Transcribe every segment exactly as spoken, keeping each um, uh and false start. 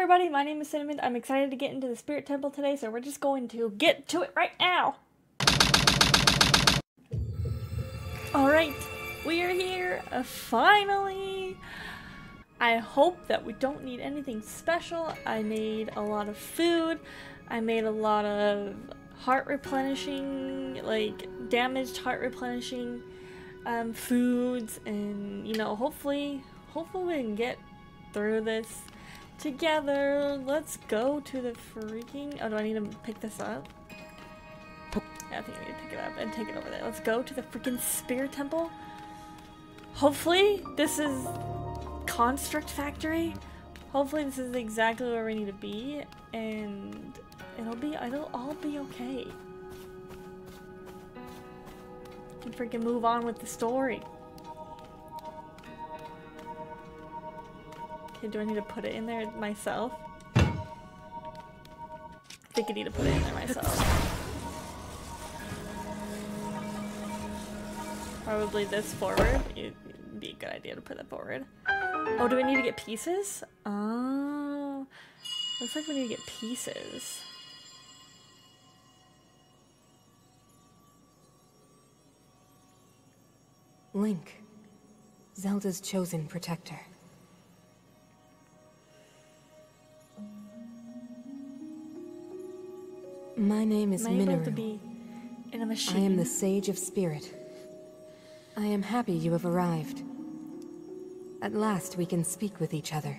everybody, my name is Cinnamon. I'm excited to get into the Spirit Temple today, so we're just going to get to it right now! Alright, we are here, uh, finally! I hope that we don't need anything special. I made a lot of food, I made a lot of heart replenishing, like damaged heart replenishing um, foods, and you know, hopefully, hopefully we can get through this together. Let's go to the freaking... oh, do I need to pick this up? Yeah, I think I need to pick it up and take it over there. Let's go to the freaking Spirit Temple. Hopefully this is Construct Factory. Hopefully this is exactly where we need to be, and it'll be, it'll all be okay. And freaking move on with the story. Okay, do I need to put it in there myself? I think I need to put it in there myself. Probably this forward. It'd be a good idea to put that forward. Oh, do we need to get pieces? Oh, looks like we need to get pieces. Link, Zelda's chosen protector. My name is Mineru. In a machine. I am the Sage of Spirit. I am happy you have arrived. At last we can speak with each other.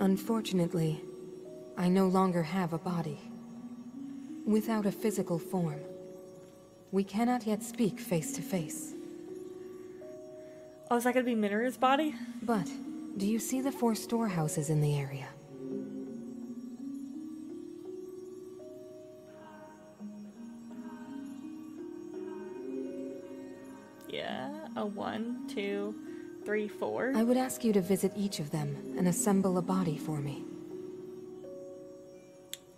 Unfortunately, I no longer have a body. Without a physical form, we cannot yet speak face to face. Oh, is that gonna be Mineru's body? But, do you see the four storehouses in the area? Yeah, a one, two, three, four. I would ask you to visit each of them and assemble a body for me.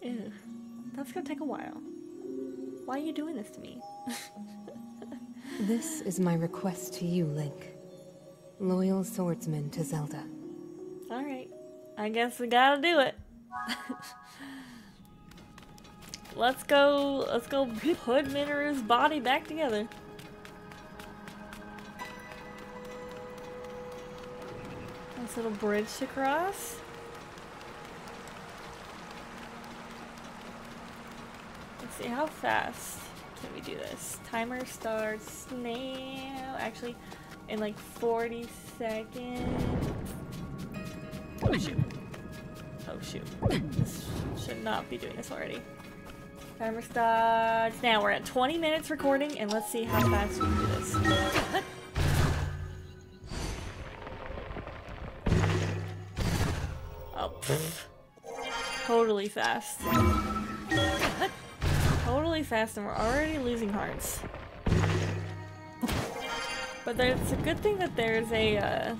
Ew, that's gonna take a while. Why are you doing this to me? This is my request to you, Link. Loyal swordsman to Zelda. Alright, I guess we gotta do it. Let's go, let's go put Mineru's body back together. This little bridge to cross. Let's see how fast can we do this. Timer starts now. Actually, in like forty seconds. Oh shoot. Oh shoot. This should not be doing this already. Timer starts now. We're at twenty minutes recording, and let's see how fast we can do this. Totally fast. Totally fast, and we're already losing hearts. But it's a good thing that there's a uh,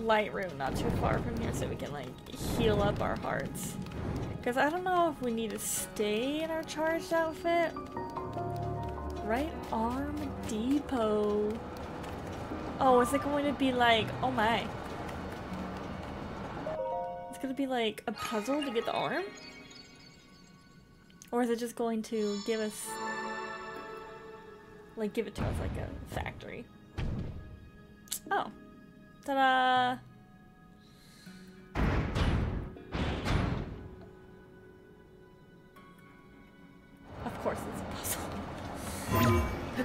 light room not too far from here, so we can like heal up our hearts. Because I don't know if we need to stay in our charged outfit. Right arm depot. Oh, is it going to be like, oh my. It's gonna be like a puzzle to get the arm? Or is it just going to give us, like, give it to us like a factory? Oh. Ta-da! Of course it's a puzzle.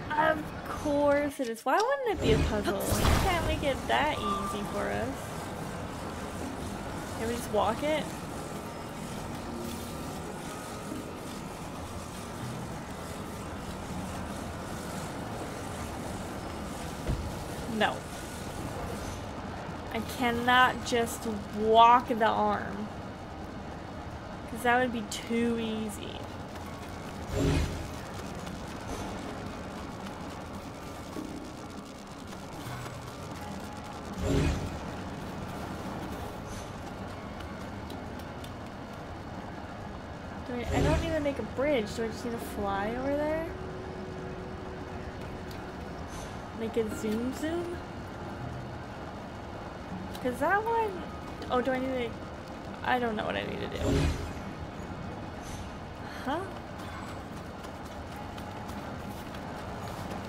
Of course it is. Why wouldn't it be a puzzle? Why can't we get that easy for us? Can we just walk it? No. I cannot just walk the arm. Because that would be too easy. Bridge. Do I just need to fly over there? Make it zoom zoom? Because that one, Oh, do I need to... I don't know what I need to do. Huh?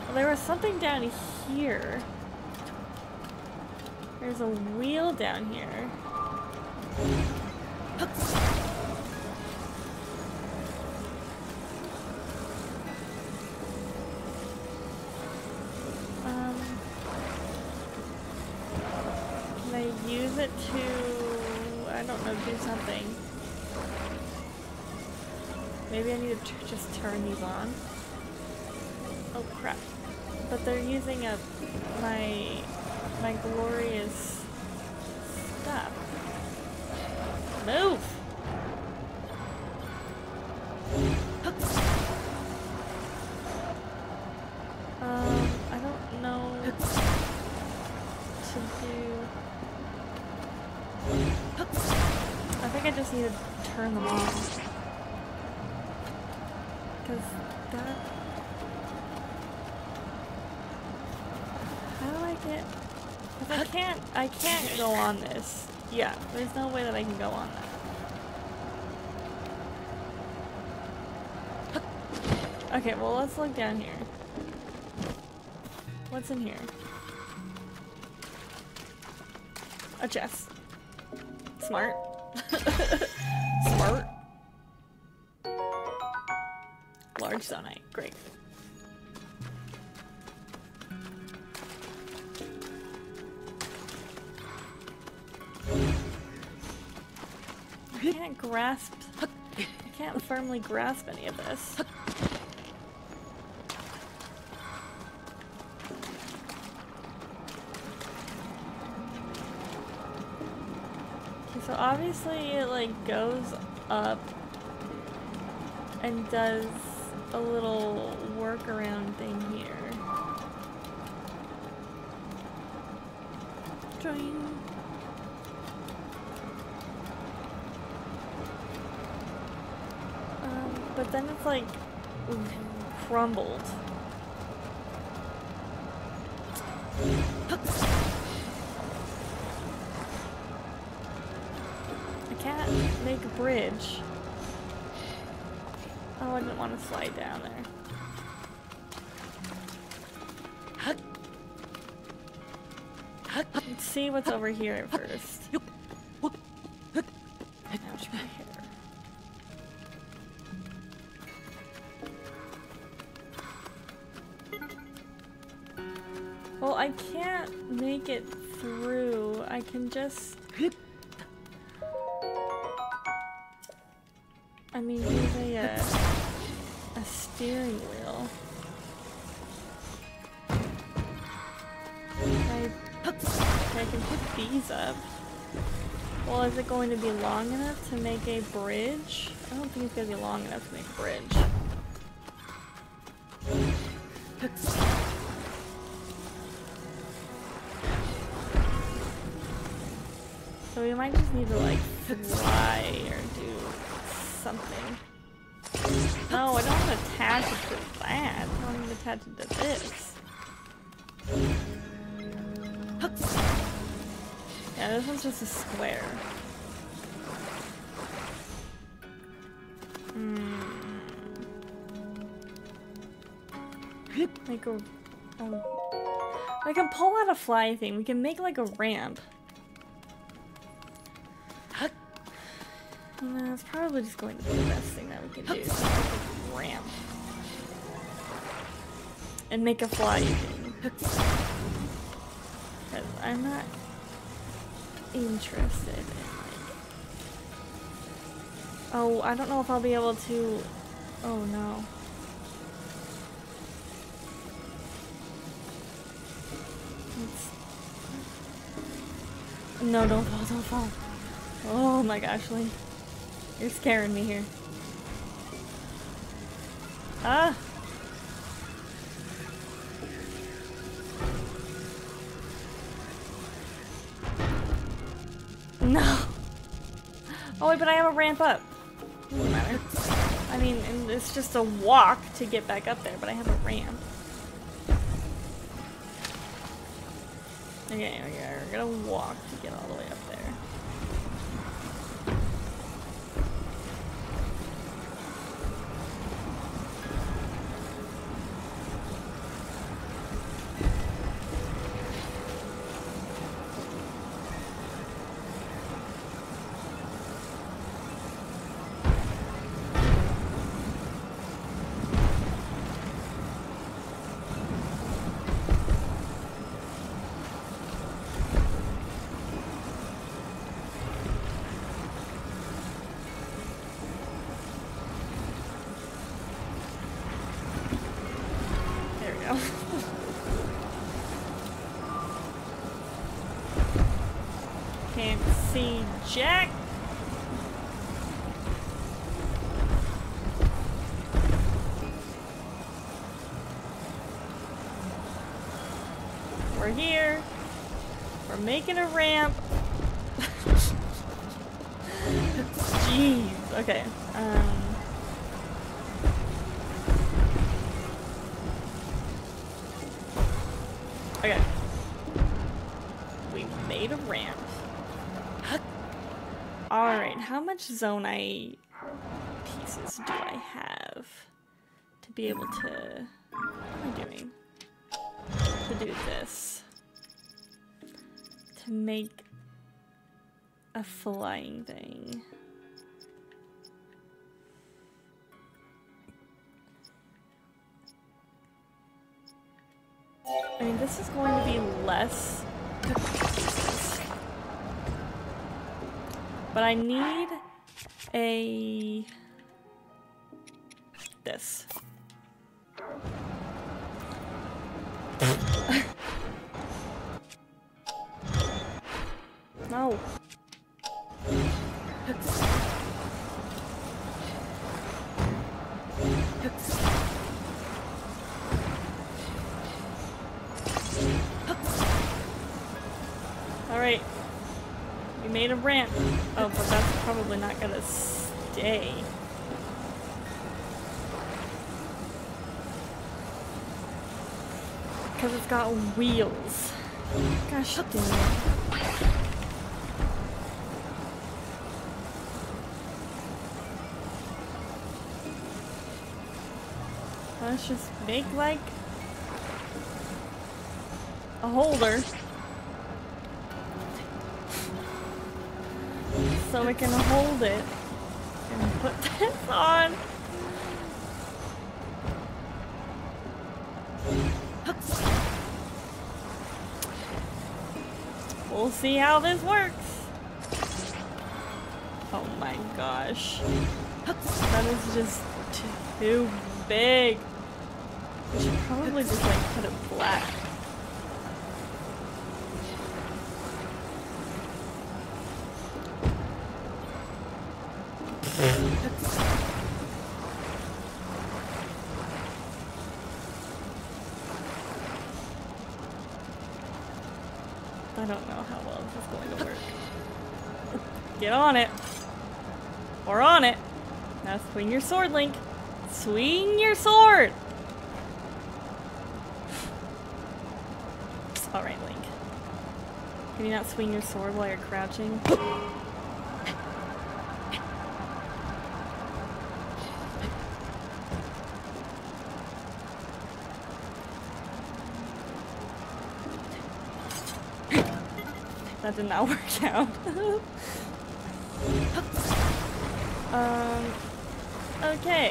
Well, there was something down here. There's a wheel down here. Um, can I use it to, I don't know, do something? Maybe I need to t just turn these on. Oh crap. But they're using up my, my glorious stuff. Move! Um, I don't know what to do. I think I just need to turn them off. Because that... How do I get... Because I can't, I can't go on this. Yeah, there's no way that I can go on that. Okay, well, let's look down here. What's in here? A chest. Smart. Smart. Large Zonai. Great. I can't grasp. I can't firmly grasp any of this. Okay, so obviously it like goes up and does a little workaround thing here. Join. But then it's like crumbled. I can't make a bridge. Oh, I didn't want to slide down there. Let's see what's over here first. I can't make it through. I can just... I mean, use a, uh, a steering wheel. I, I can put these up. Well, is it going to be long enough to make a bridge? I don't think it's going to be long enough to make a bridge. So we might just need to like fly or do something. No, I don't want to attach it to that. I don't want to attach it to this. Yeah, this one's just a square. Hmm. Like a, a... I can pull out a fly thing. We can make like a ramp. No, it's probably just going to be the best thing that we can do. So like ramp. And make a fly thing. Because I'm not interested in like... Oh, I don't know if I'll be able to... Oh no. It's... No, don't fall, don't fall. Oh my gosh, Link. You're scaring me here. Ah! No! Oh wait, but I have a ramp up. Doesn't matter. I mean, and it's just a walk to get back up there, but I have a ramp. Okay, okay, we're gonna walk to get all the way up there. me, Jack. We're here. We're making a ramp. Jeez. Okay. Um. Okay. We made a ramp. Alright, how much Zonai pieces do I have to be able to... What am I doing? To do this. To make a flying thing. I mean, this is going to be less, but I need a this. No. Alright, we made a ramp. Oh, but that's probably not gonna stay. Because it's got wheels. Gosh dang it. Let's just make like a holder. So we can hold it and put this on. We'll see how this works. Oh my gosh. That is just too big. We should probably just like put it black. I don't know how well this is going to work. Get on it. Or on it. Now swing your sword, Link. Swing your sword! Alright, Link. Can you not swing your sword while you're crouching? That did not work out. um, okay.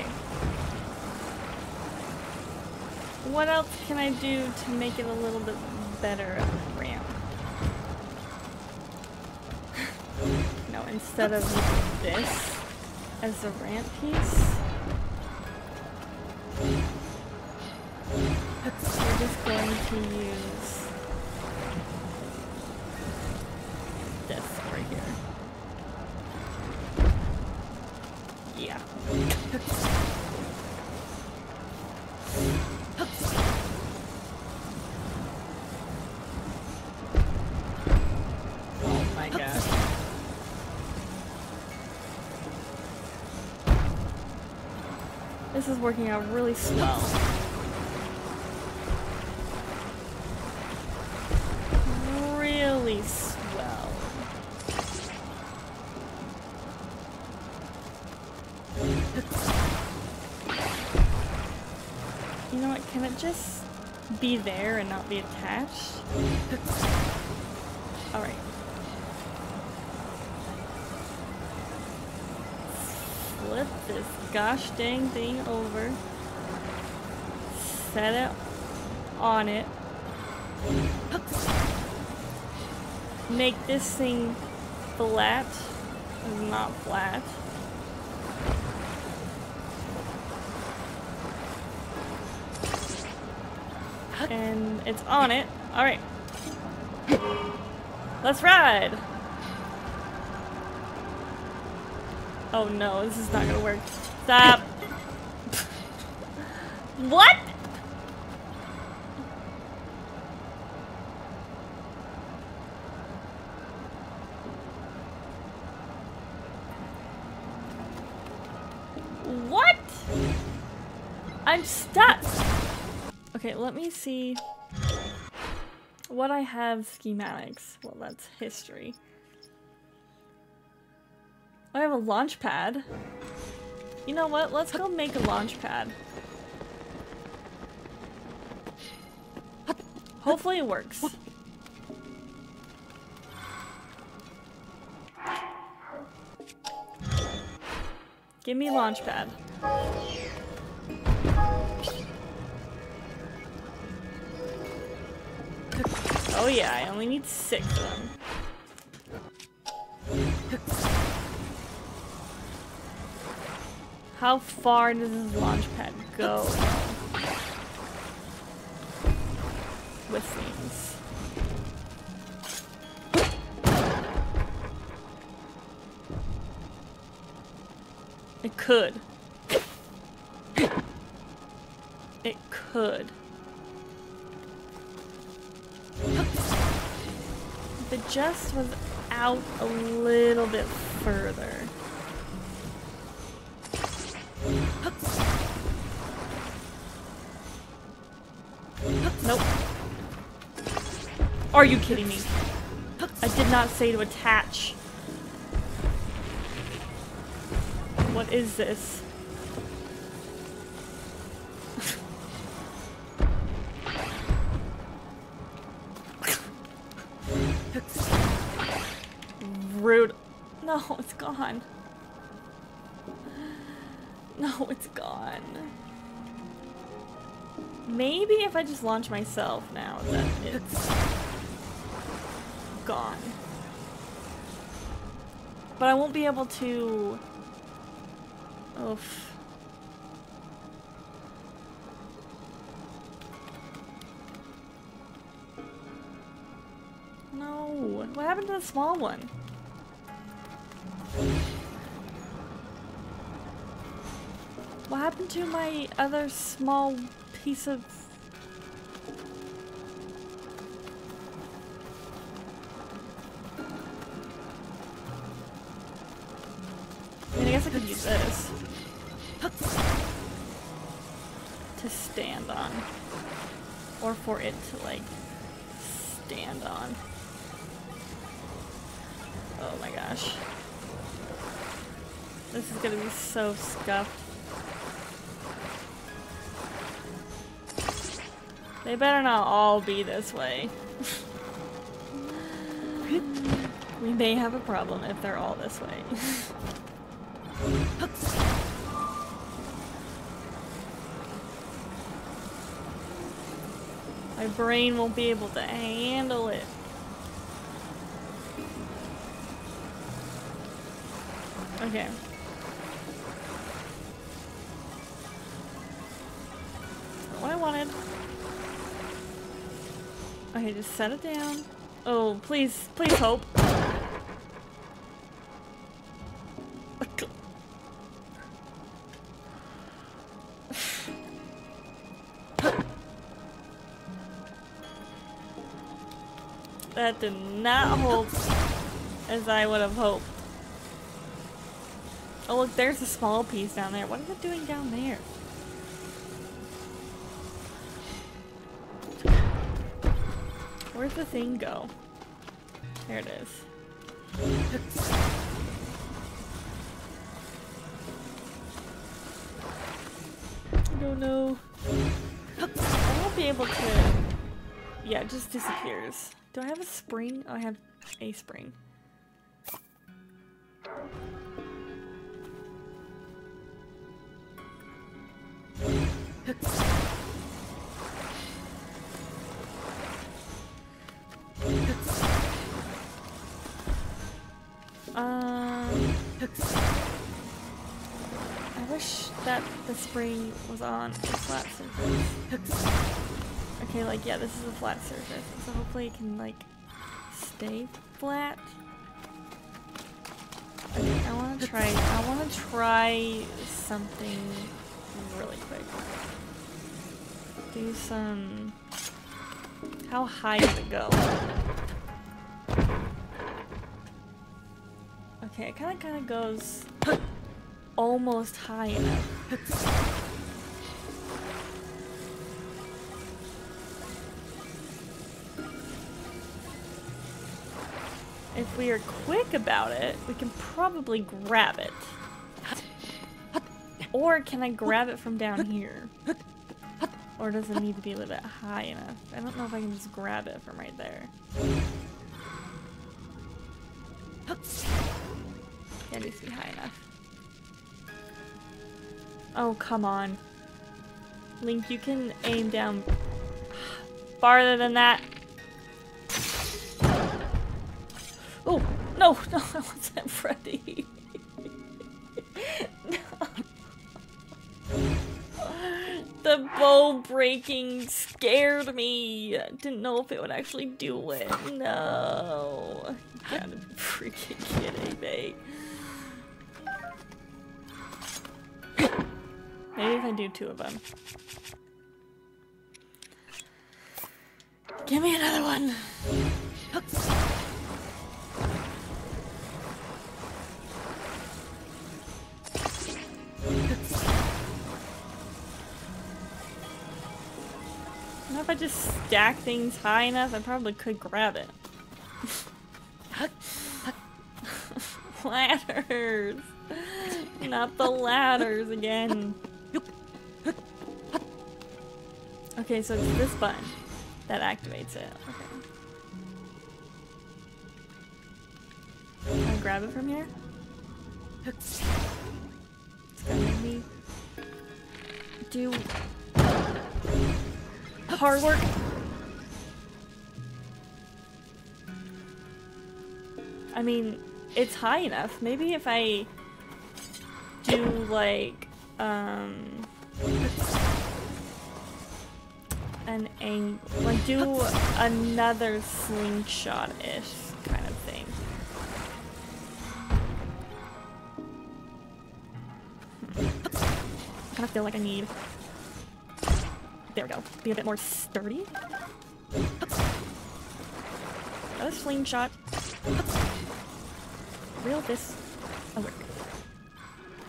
What else can I do to make it a little bit better of a ramp? No, instead of this as a ramp piece, we're just going to use This is working out really slow. Really swell. You know what? Can it just be there and not be attached? Alright. Flip this gosh dang thing over. Set it on it. Make this thing flat. Not flat. And it's on it. Alright. Let's ride! Oh no, this is not gonna work. Stop. What? What? I'm stuck. Okay, let me see what I have. Schematics. Well, that's history. I have a launch pad. You know what? Let's go make a launch pad. Hopefully it works. Give me launch pad. Oh yeah, I only need six of them. How far does this launch pad go with things? It could. It could. If it just was out a little bit further. Nope. Are you kidding me? I did not say to attach. What is this? Rude. No, it's gone. No, it's gone. Maybe if I just launch myself now, then it's gone. But I won't be able to... Oof. No. What happened to the small one? What happened to my other small piece of... I mean, I guess I could use this to stand on, or for it to like stand on. Oh my gosh, this is gonna be so scuffed. They better not all be this way. We may have a problem if they're all this way. My brain won't be able to handle it. Okay. What I wanted. Okay, just set it down. Oh, please, please hope. That did not hold as I would have hoped. Oh look, there's a small piece down there. What is it doing down there? Where'd the thing go? There it is. I don't know. I won't be able to... Yeah, it just disappears. Do I have a spring? Oh, I have a spring. Um, I wish that the spring was on a flat surface. Okay, like, yeah, this is a flat surface, so hopefully it can, like, stay flat. Okay, I want to try. I want to try something really quick. Do some. How high did it go? Okay, it kind of kind of goes almost high enough. If we are quick about it, we can probably grab it. Or can I grab it from down here? Or does it need to be a little bit high enough? I don't know if I can just grab it from right there. Can't just be high enough. Oh, come on. Link, you can aim down farther than that. Oh, no, no, I wasn't ready. No. The bow breaking scared me. Didn't know if it would actually do it. No. You gotta be freaking kidding me. Maybe if I do two of them. Give me another one. Oops. If I just stack things high enough, I probably could grab it. Ladders! Not the ladders again. Okay, so it's this button that activates it. Okay. Can I grab it from here? It's gonna make me do hard work. I mean, it's high enough. Maybe if I do like um an angle, like do another slingshot-ish kind of thing. Hmm. I kind of feel like I need. There we go. Be a bit more sturdy. Another slingshot. Reel this. Oh, work.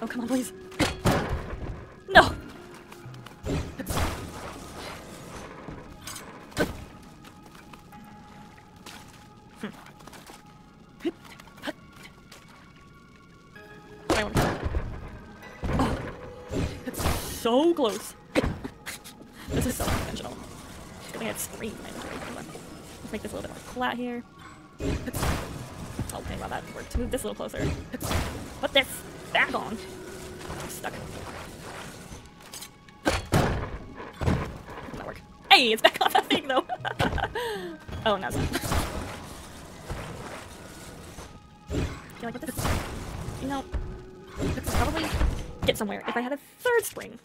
Oh, come on, please. No! Oh. So close. This is so intentional. I think it's three. Let's make this a little bit more flat here. Okay, well that worked. Move this a little closer. Put this back on. I'm stuck. That worked. Hey, it's back on that thing though. Oh, now it's not. You like this? You know, this will probably get somewhere if I had a third spring.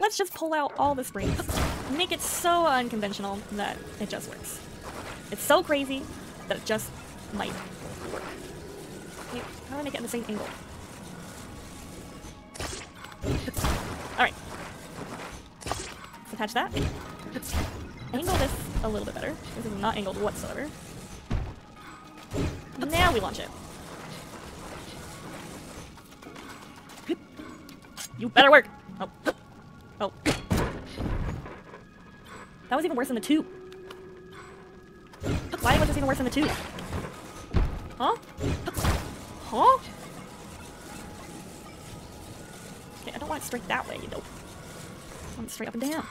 Let's just pull out all the springs. Make it so unconventional that it just works. It's so crazy that it just might work. Wait, how do I make it in the same angle? Alright. Attach that. Angle this a little bit better. This is not angled whatsoever. Now we launch it. You better work! Oh. Oh. That was even worse than the two. Why was this even worse than the two? Huh? Huh? Okay, I don't want it straight that way, you know. I want it straight up and down.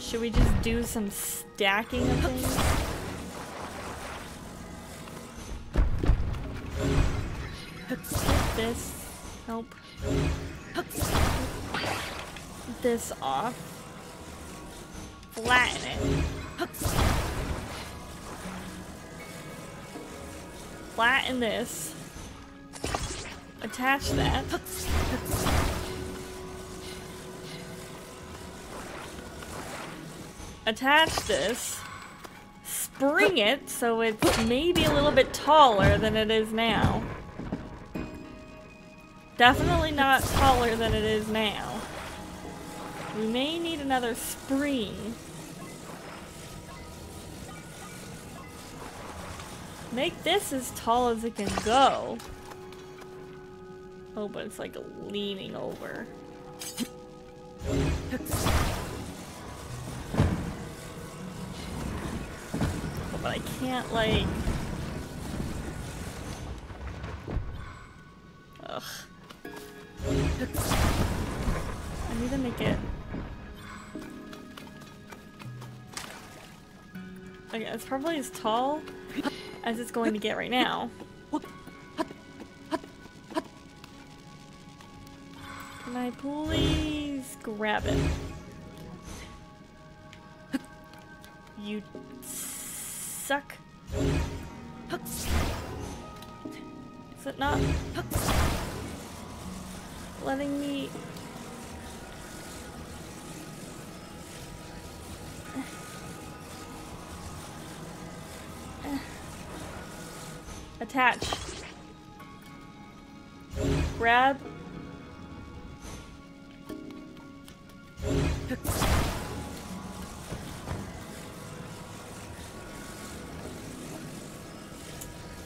Should we just do some stacking of things? This, nope. This off. Flatten it. Flatten this. Attach that. Attach this. bring it so it's maybe a little bit taller than it is now. Definitely not taller than it is now. We may need another spring. Make this as tall as it can go. Oh, but it's like leaning over. Oh, but I can't like... Ugh. I need to make it... Okay, it's probably as tall as it's going to get right now. Can I please grab it? You suck. Is it not letting me? Attach. Grab.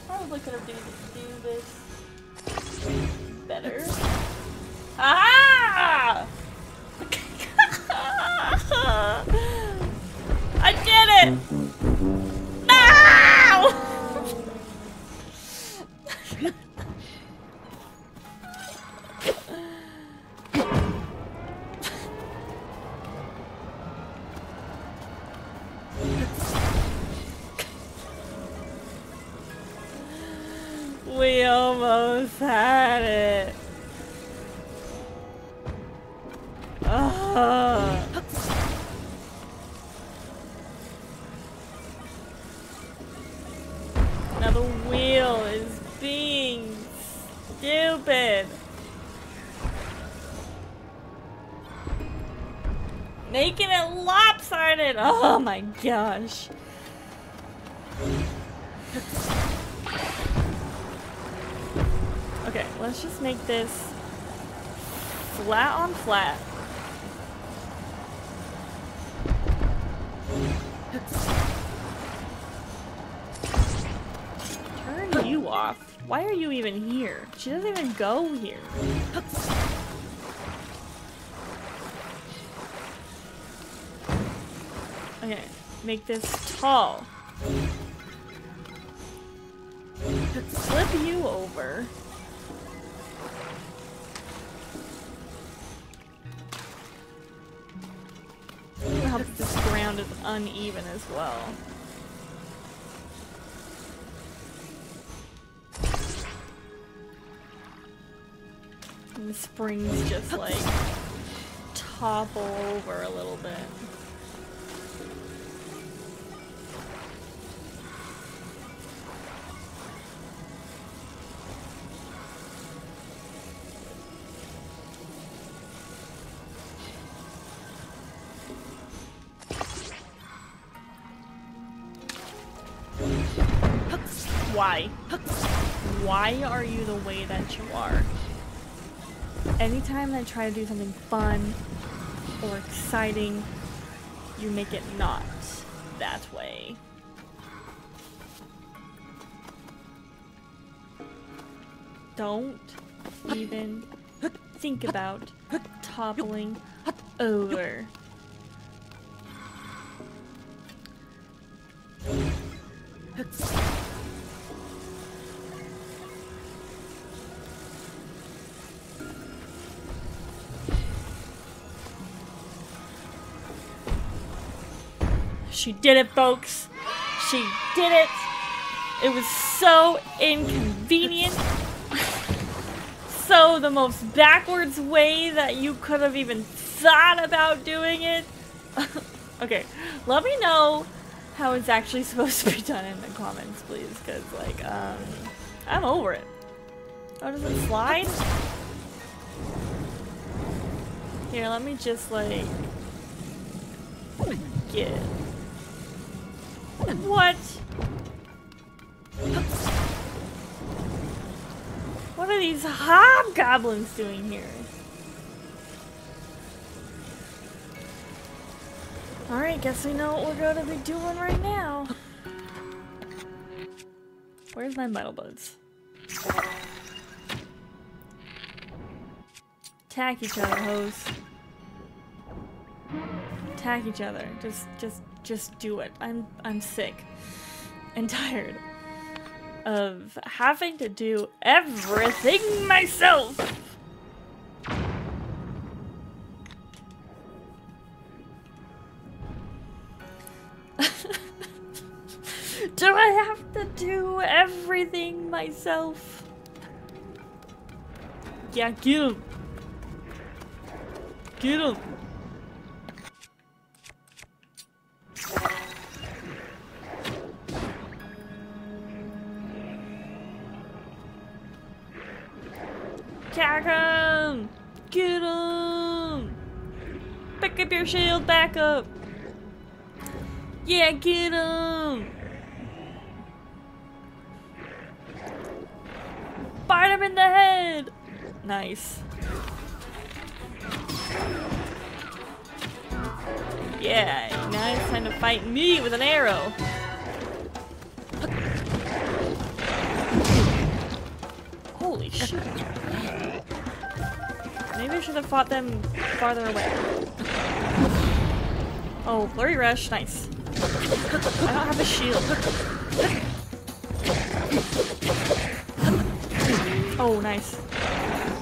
Probably could have do, do this better. Ah! I did it! Making it lopsided! Oh my gosh. Okay, let's just make this flat on flat. Turn you off. Why are you even here? She doesn't even go here. Okay, make this tall. Flip you over. It helps this ground is uneven as well. And the springs just like topple over a little bit. Why? Why are you the way that you are? Anytime I try to do something fun or exciting, you make it not that way. Don't even think about toppling over. She did it, folks. She did it. It was so inconvenient. So the most backwards way that you could have even thought about doing it. Okay, let me know how it's actually supposed to be done in the comments, please, because, like, um, I'm over it. Oh, does it slide? Here, let me just, like, get... What? What are these hobgoblins doing here? Alright, guess we know what we're gonna be doing right now. Where's my metal buds? Attack each other, hoes. Attack each other. Just, just, just do it. I'm, I'm sick and tired of having to do everything myself. Do I have to do everything myself? Yeah, get him. Get him. Attack him! Get him! Pick up your shield back up! Yeah, get him! Bite him in the head! Nice. Yeah, now it's time to fight me with an arrow! Holy shit. Maybe I should have fought them farther away. Oh, flurry rush, nice. I don't have a shield. Oh, nice.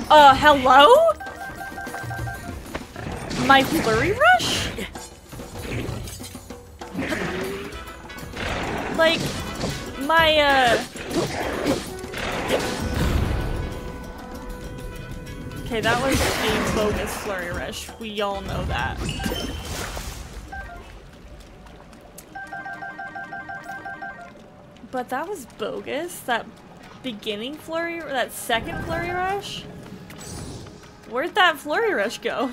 Uh, hello? My flurry rush? Like, my, uh... Okay, that was a bogus flurry rush. We all know that. But that was bogus. That beginning flurry, that second flurry rush. Where'd that flurry rush go?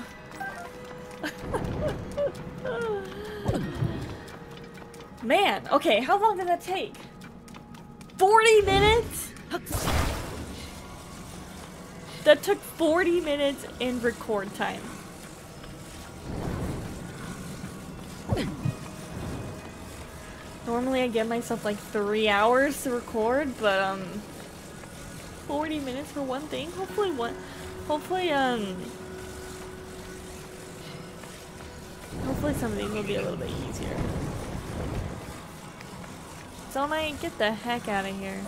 Man, okay, how long did that take? forty minutes? That took forty minutes in record time. Normally I give myself like three hours to record, but um forty minutes for one thing? Hopefully one hopefully um hopefully some of these will be a little bit easier. Zonai, get the heck out of here.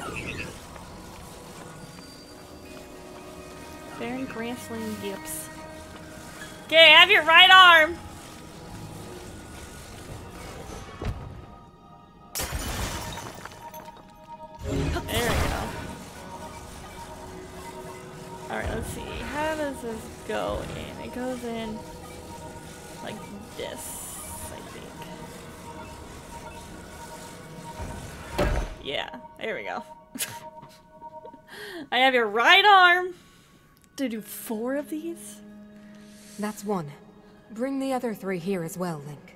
Baron Grassling Gips. Okay, have your right arm! There we go. Alright, let's see. How does this go in? It goes in like this, I think. Yeah, there we go. I have your right arm! To do four of these? That's one. Bring the other three here as well, Link.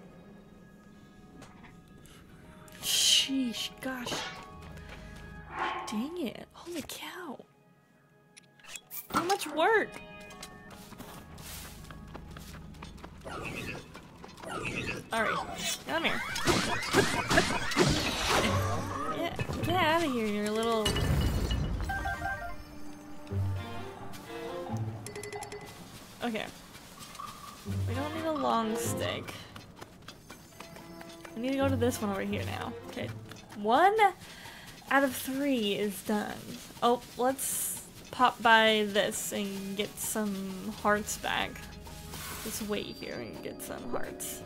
Sheesh, gosh. Dang it. Holy cow. How much work? Alright, come here. Yeah, get out of here, your little... Okay. We don't need a long stick. We need to go to this one over here now. Okay. One out of three is done. Oh, let's pop by this and get some hearts back. Just wait here and get some hearts.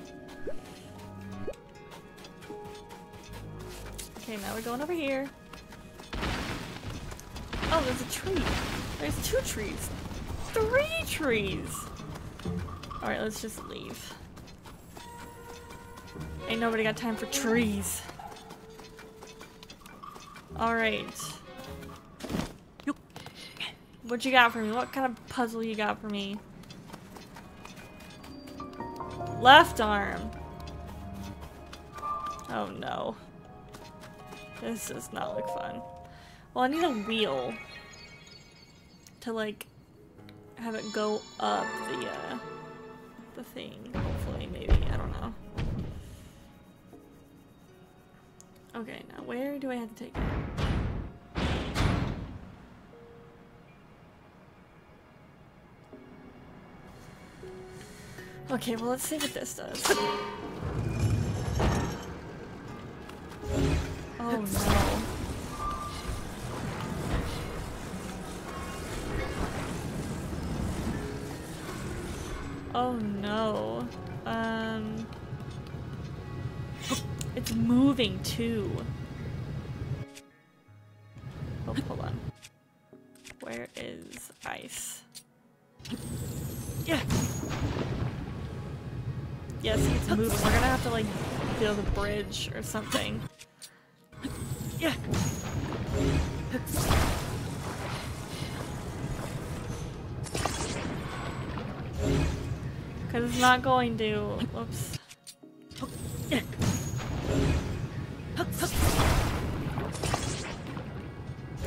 Okay, now we're going over here. Oh, there's a tree. There's two trees. Three trees! Alright, let's just leave. Ain't nobody got time for trees. Alright. What you got for me? What kind of puzzle you got for me? Left arm. Oh no. This does not look fun. Well, I need a wheel to, like, have it go up the, uh, the thing. Hopefully, maybe. I don't know. Okay, now where do I have to take it? Okay, well, let's see what this does. Oh no. Oh no. Um. It's moving too. Oh, hold on. Where is ice? Yeah! Yeah, see, it's moving. We're gonna have to, like, build a bridge or something. Yeah! Because it's not going to... Whoops. Yeah.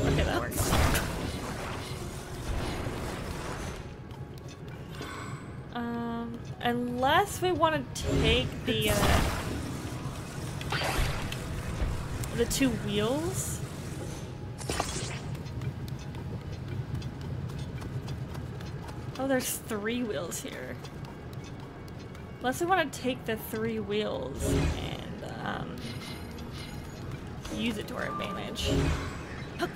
Okay, that works. Um, unless we want to take the, uh... the two wheels? Oh, there's three wheels here. Unless we want to take the three wheels and um, use it to our advantage. I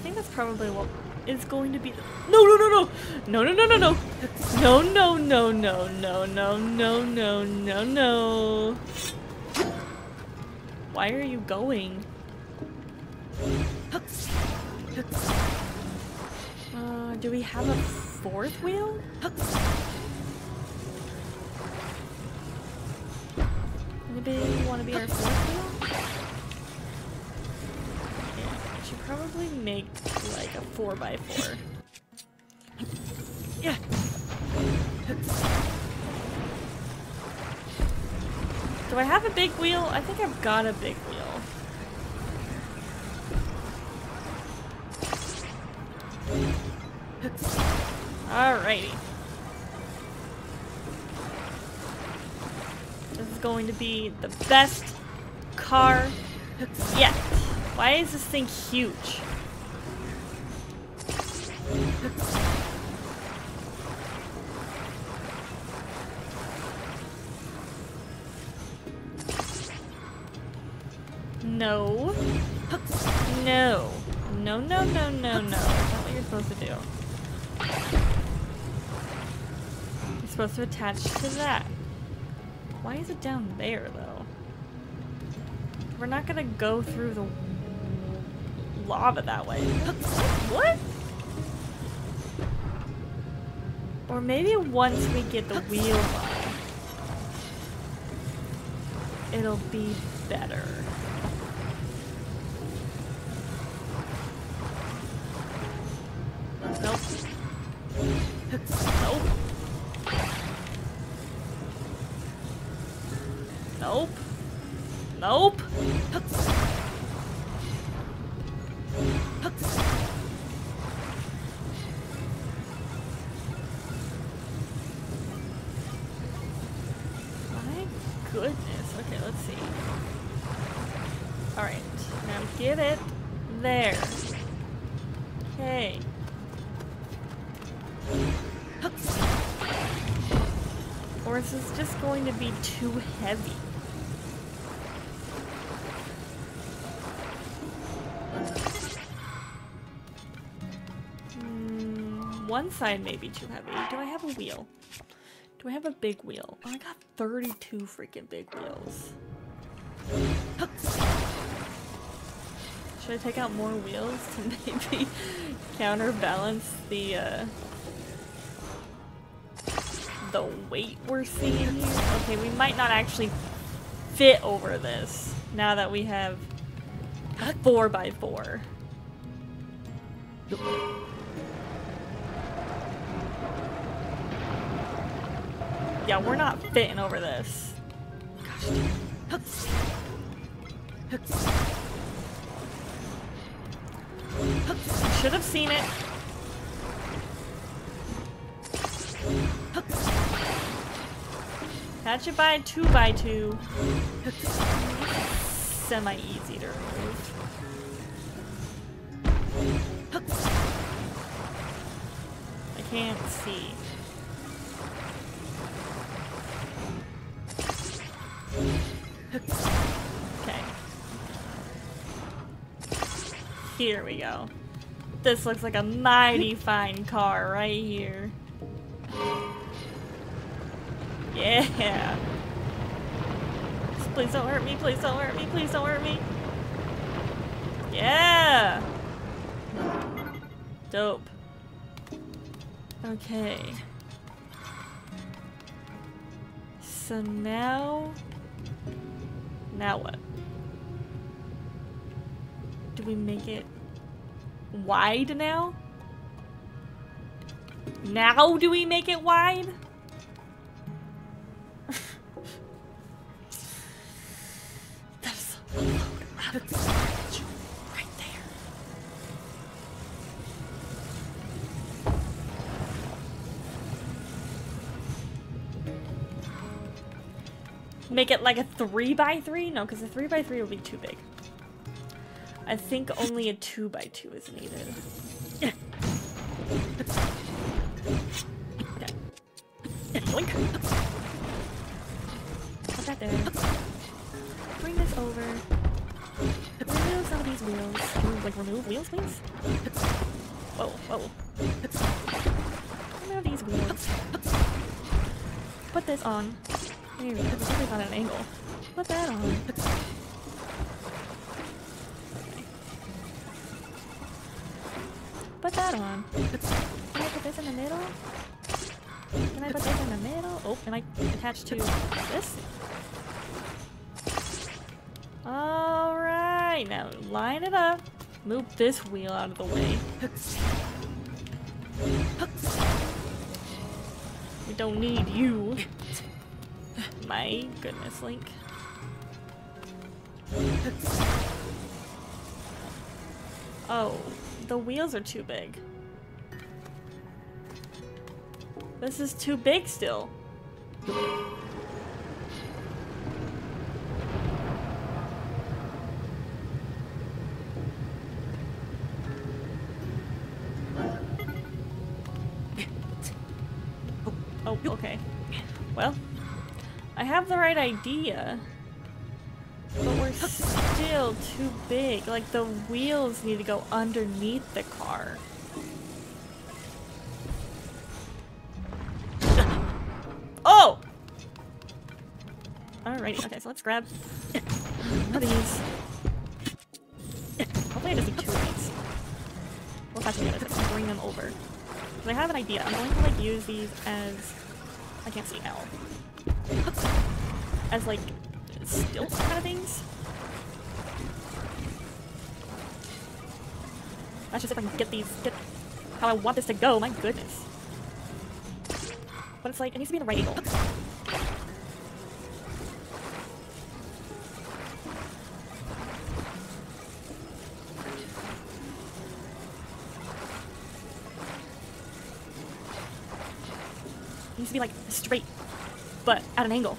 think that's probably what is going to be the- No, no, no, no! No, no, no, no, no! No, no, no, no, no, no, no, no, no, no. Why are you going? Uh, do we have a fourth wheel? Anybody want to be our fourth wheel? Yeah, I should probably make like a four by four. Yeah. Do I have a big wheel? I think I've got a big wheel. Alrighty. This is going to be the best car yet. Why is this thing huge? No. No. No, no, no, no, no. That's not what you're supposed to do. You're supposed to attach to that. Why is it down there, though? We're not gonna go through the lava that way. What? Or maybe once we get the wheel by, it'll be better. Nope. Nope. Nope. Nope. My goodness. Okay, let's see. All right. Now get it there. Okay. Or is this just going to be too heavy? Mm, one side may be too heavy. Do I have a wheel? Do I have a big wheel? Oh, I got thirty-two freaking big wheels. Should I take out more wheels to maybe counterbalance the, uh... the weight we're seeing here? Okay, we might not actually fit over this now that we have a four by four. Yeah, we're not fitting over this. Should have seen it. That should buy a two by two. Semi-easy to remove. I can't see. Okay. Here we go. This looks like a mighty fine car right here. Yeah. Please don't hurt me, please don't hurt me, please don't hurt me. Yeah. Dope. Okay. So now... Now what? Do we make it wide now? Now do we make it wide? That is a load of garbage right there. Make it like a three by three? No, because a three by three will be too big. I think only a two by two is needed. Yeah. Put that there. Bring this over. Remove some of these wheels. Remove, like, remove wheels, please? Whoa, whoa. Remove these wheels. Put this on. There we go. Put this on an angle. Put that on. Put that on. Can I put this in the middle? Can I put this in the middle? Oh, can I attach to this? Alright, now line it up. Move this wheel out of the way. We don't need you. My goodness, Link. Oh. The wheels are too big. This is too big still. Oh, okay. Well, I have the right idea. But we're still too big. Like, the wheels need to go underneath the car. Oh! Alrighty, okay, so let's grab one of these. Hopefully I just need two of these. We'll have to get it. Bring them over. Because I have an idea. I'm going to, like, use these as... I can't see now. As, like... stilts kind of things. That's just if I can get these, get how I want this to go, my goodness. But it's like, it needs to be in the right angle. It needs to be like straight, but at an angle.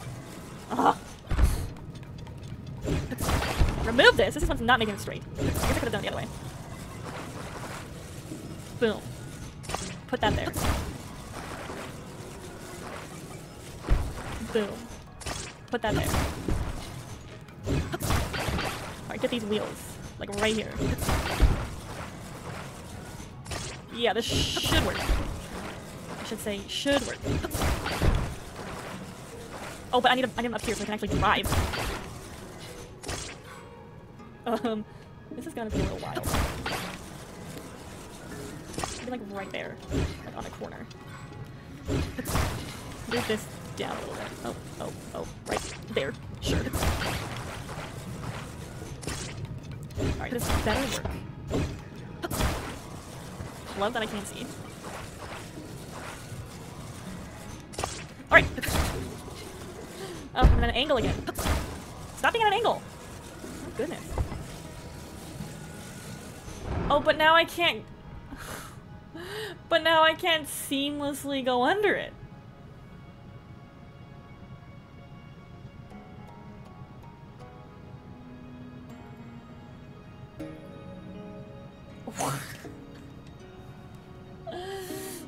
Ugh. Remove this! This one's not making it straight. I guess I could have done it the other way. Boom. Put that there. Boom. Put that there. Alright, get these wheels. Like, right here. Yeah, this should work. I should say, should work. Oh, but I need them, I need them up here so I can actually drive. Um, this is gonna be a little wild. Maybe like right there, like on a corner. Move this down a little bit. Oh, oh, oh, right there. Sure. Alright, this better work. Love that I can't see. Alright! Um, I'm at an angle again. Stop being at an angle! Oh, goodness. Oh, but now I can't... but now I can't seamlessly go under it.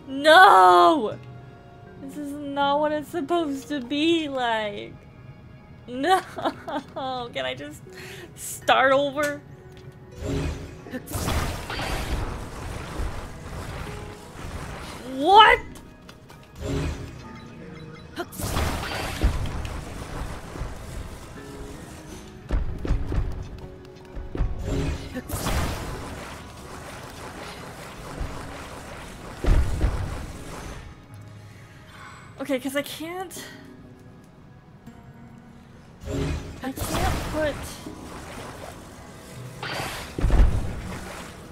No! This is not what it's supposed to be like. No! Can I just start over? What? Okay, because I can't... I can't put...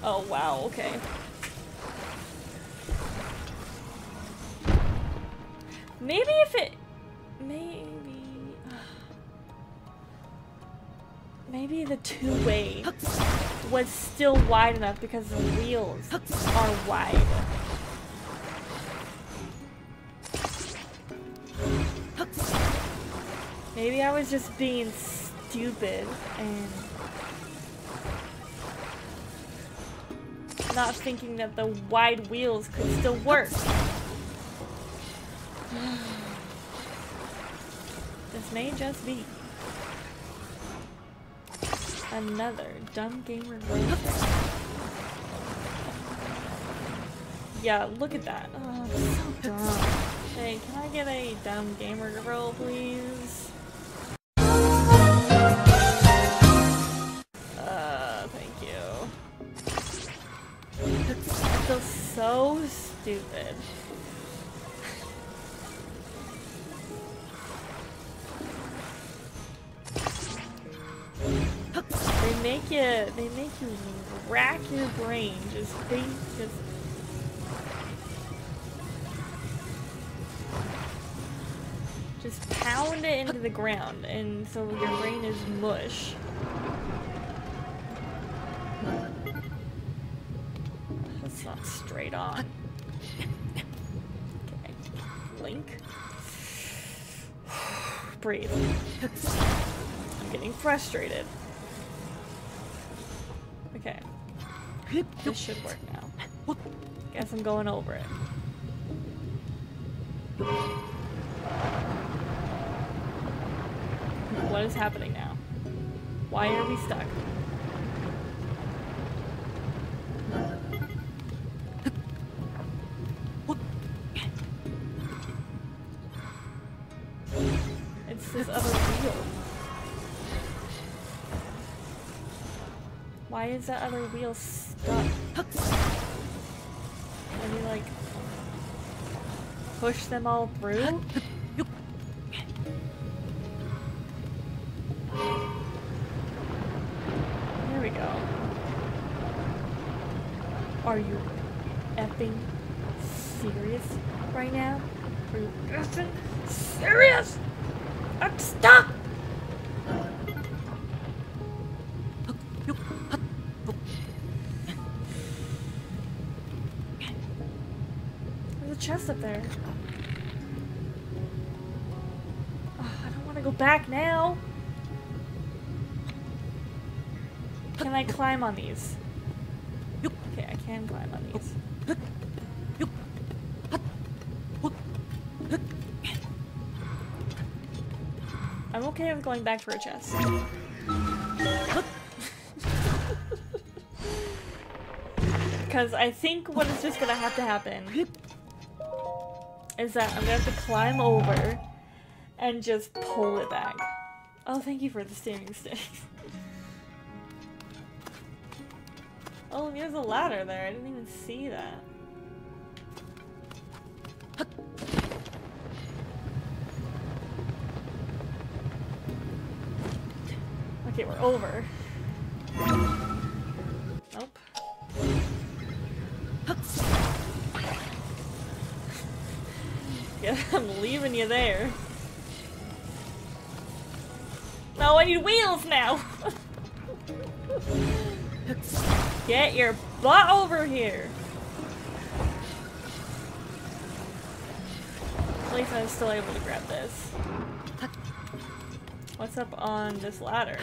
Oh, wow, okay. Maybe if it... Maybe... Maybe the two-way was still wide enough because the wheels are wide. Maybe I was just being stupid and not thinking that the wide wheels could still work. This may just be another dumb gamer game. Yeah, look at that. Oh, so dumb. Hey, can I get a dumb gamer roll, please? So stupid. They make you, they make you rack your brain, just think, just... Just pound it into the ground, and so your brain is mush. Not straight on. Okay. Link. Breathe. I'm getting frustrated. Okay. This should work now. Guess I'm going over it. What is happening now? Why are we stuck? This other wheel. Why is that other wheel stuck? Let me like push them all through. There we go. Are you effing serious right now? Are you effing serious? I'm stuck! There's a chest up there. Oh, I don't want to go back now. Can I climb on these? Okay, I can climb on these. I'm okay with going back for a chest. Because I think what is just gonna have to happen is that I'm gonna have to climb over and just pull it back. Oh, thank you for the standing stick. Oh, there's a ladder there. I didn't even see that. Okay, we're over. Nope. Yeah, I'm leaving you there. No, I need wheels now. Get your butt over here. At least I was still able to grab this. What's up on this ladder?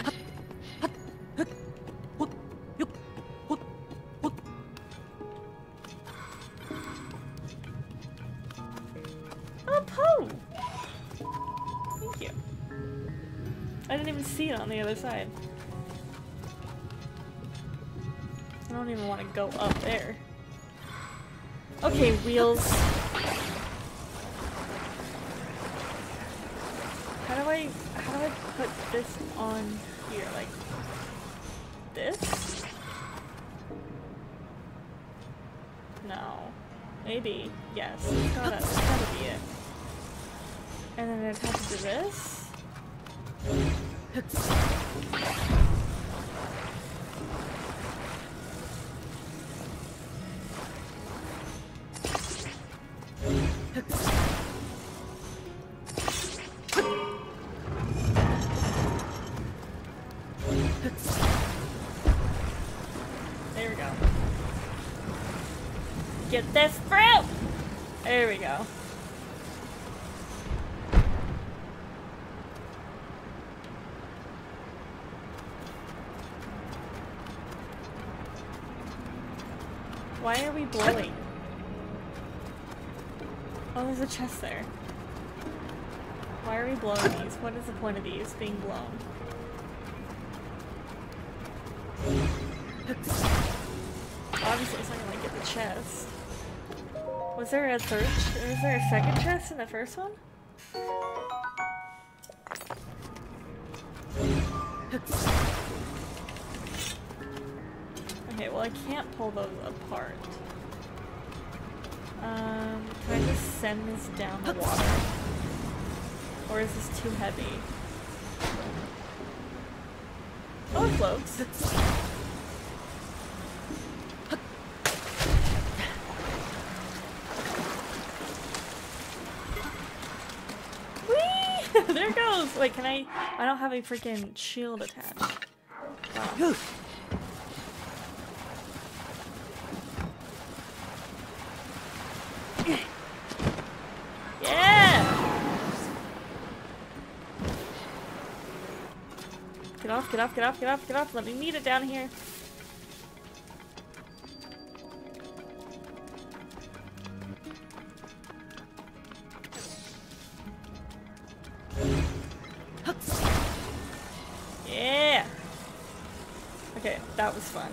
A pole! Thank you. I didn't even see it on the other side. I don't even want to go up there. Okay, wheels. How do I, how do I put this on here? Like, this? No. Maybe. Yes. It's gotta, it's gotta be it. And then I'd have to do this. There we go. Get this fruit! There we go. Why are we blowing? Oh, there's a chest there. Why are we blowing these? What is the point of these being blown? Obviously, it's not gonna like, get the chest. Was there a third? Was there a second chest in the first one? Okay, well I can't pull those apart. Um, can I just send this down the water? Or is this too heavy? Oh, it floats. Whee! There it goes! Wait, can I? I don't have a freaking shield attached. Wow. Get off, get off, get off, get off, get off. Let me meet it down here. Yeah! Okay, that was fun.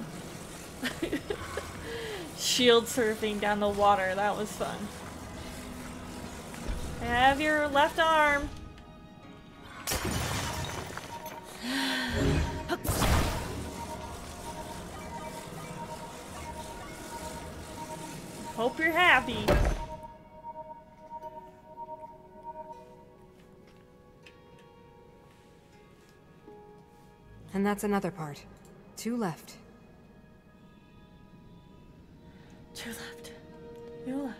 Shield surfing down the water, that was fun. Have your left arm. Hope you're happy. And that's another part. Two left. Two left. You left.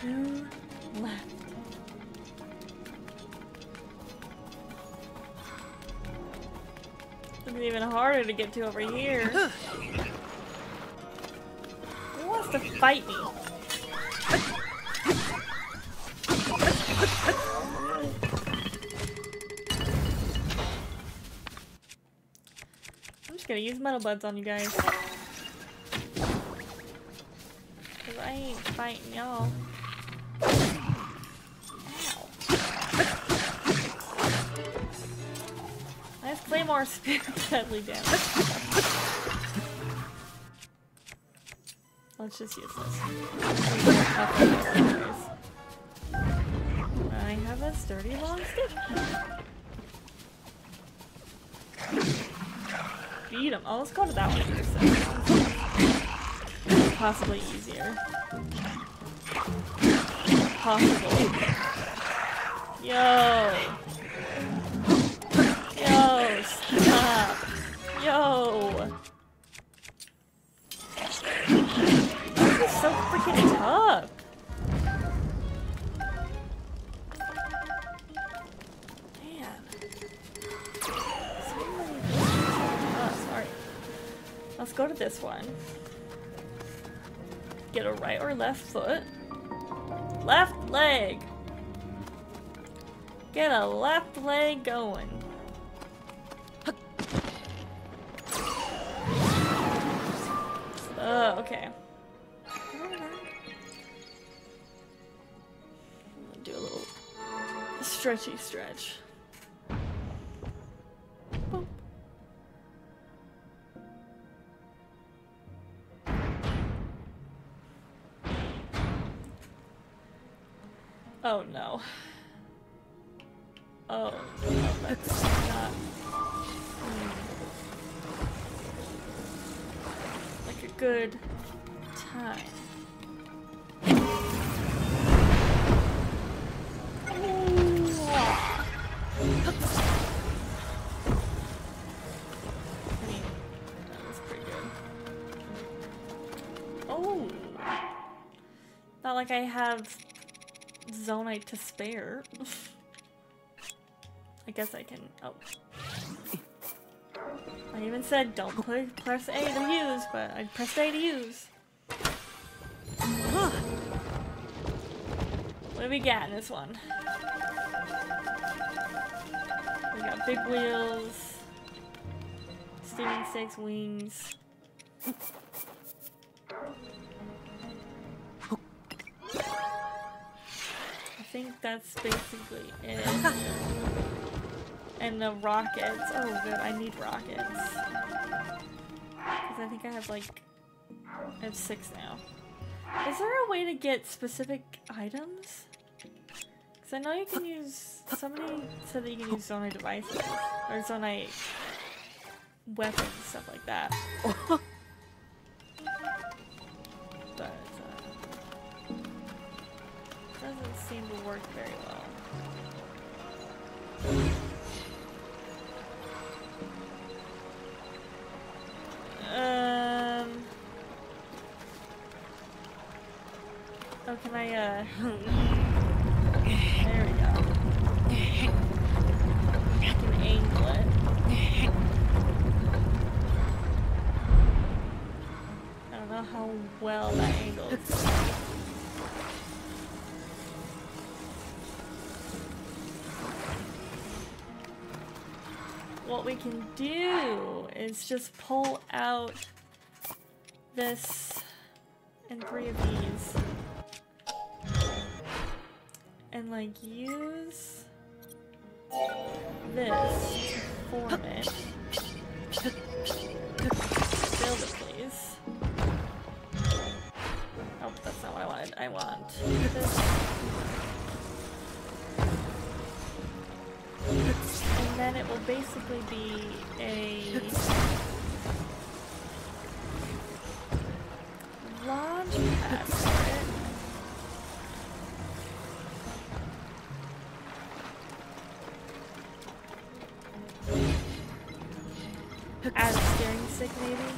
Two left. It's even harder to get to over here. Who wants to fight me? I'm just gonna use metal buds on you guys. Cause I ain't fighting y'all. Claymore Spirit Deadly damage. Let's just use this. I have a sturdy long stick. Beat him. Oh, let's go to that one first. Possibly easier. Possibly. Yo! Yo, stop. Yo. This is so freaking tough. of this one. Get a right or left foot. Left leg! Get a left leg going. Oh, okay. Do a little stretchy stretch. Boop. Oh no. Oh, no, that's not. Mm. Like a good time. Oh. I mean, that was pretty good. Oh! Not like I have Zonai to spare. I guess I can. Oh. I even said don't put, press A to use, but I pressed A to use. Huh. What do we got in this one? We got big wheels, steaming six wings. I think that's basically it. And the rockets. Oh, good. I need rockets. Because I think I have like. I have six now. Is there a way to get specific items? Because I know you can use. Somebody said that you can use Zonai devices. Or Zonai weapons, stuff like that. But. Uh, doesn't seem to work very well. Um. Oh, can I? Uh. There we go. I can angle it. I don't know how well that angles. What we can do is just pull out this and three of these and like use this to form it. Build it, please. Oh, that's not what I wanted. I want this. And then it will basically be a launch pad for it. Add a steering stick maybe?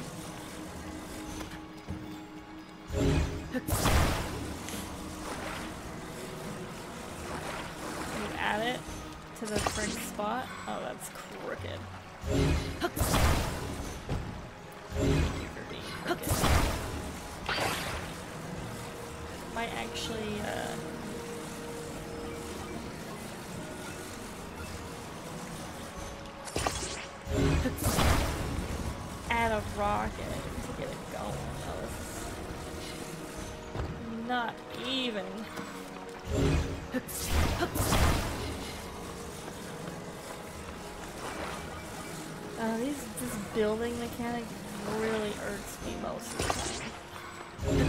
Can you add it? To the frick spot? Oh, that's crooked. crooked. Might actually, uh... add a rocket to get it going. Oh, this is not even. Uh, these, this building mechanic really irks me most of the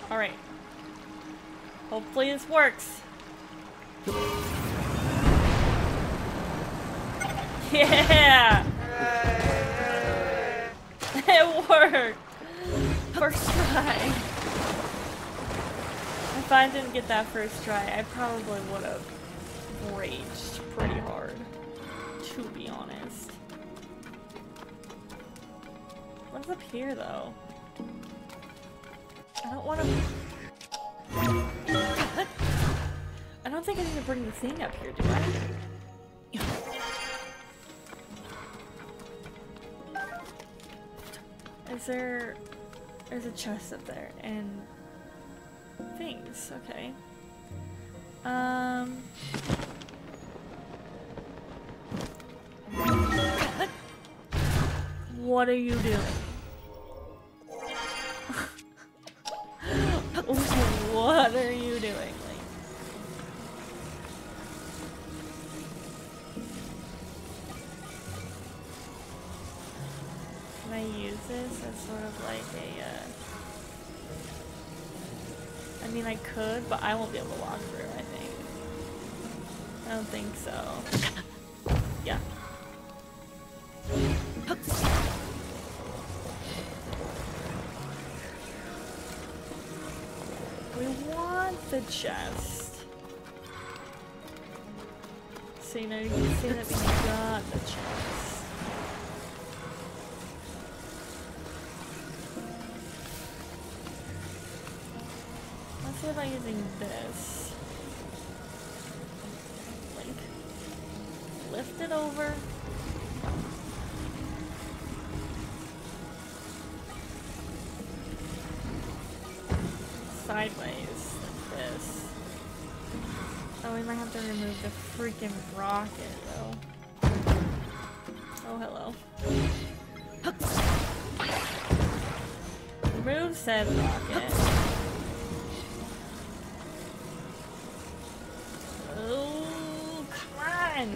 time. Alright. Hopefully this works. Yeah! It worked! First try. If I didn't get that first try, I probably would have raged pretty hard, to be honest. What's up here, though? I don't want to. I don't don't think I need to bring the thing up here, do I? Is there... There's a chest up there, and... things, okay. Um... What are you doing? What are you doing? Like, can I use this as sort of like a, uh... I mean, I could, but I won't be able to walk through, I think. I don't think so. Yeah. The chest. So you know you can see that we got the chest. Let's see about using this. Link. Lift it over. Sideways. This. Oh, we might have to remove the freaking rocket, though. Oh, hello. Remove said rocket. Oh, come on!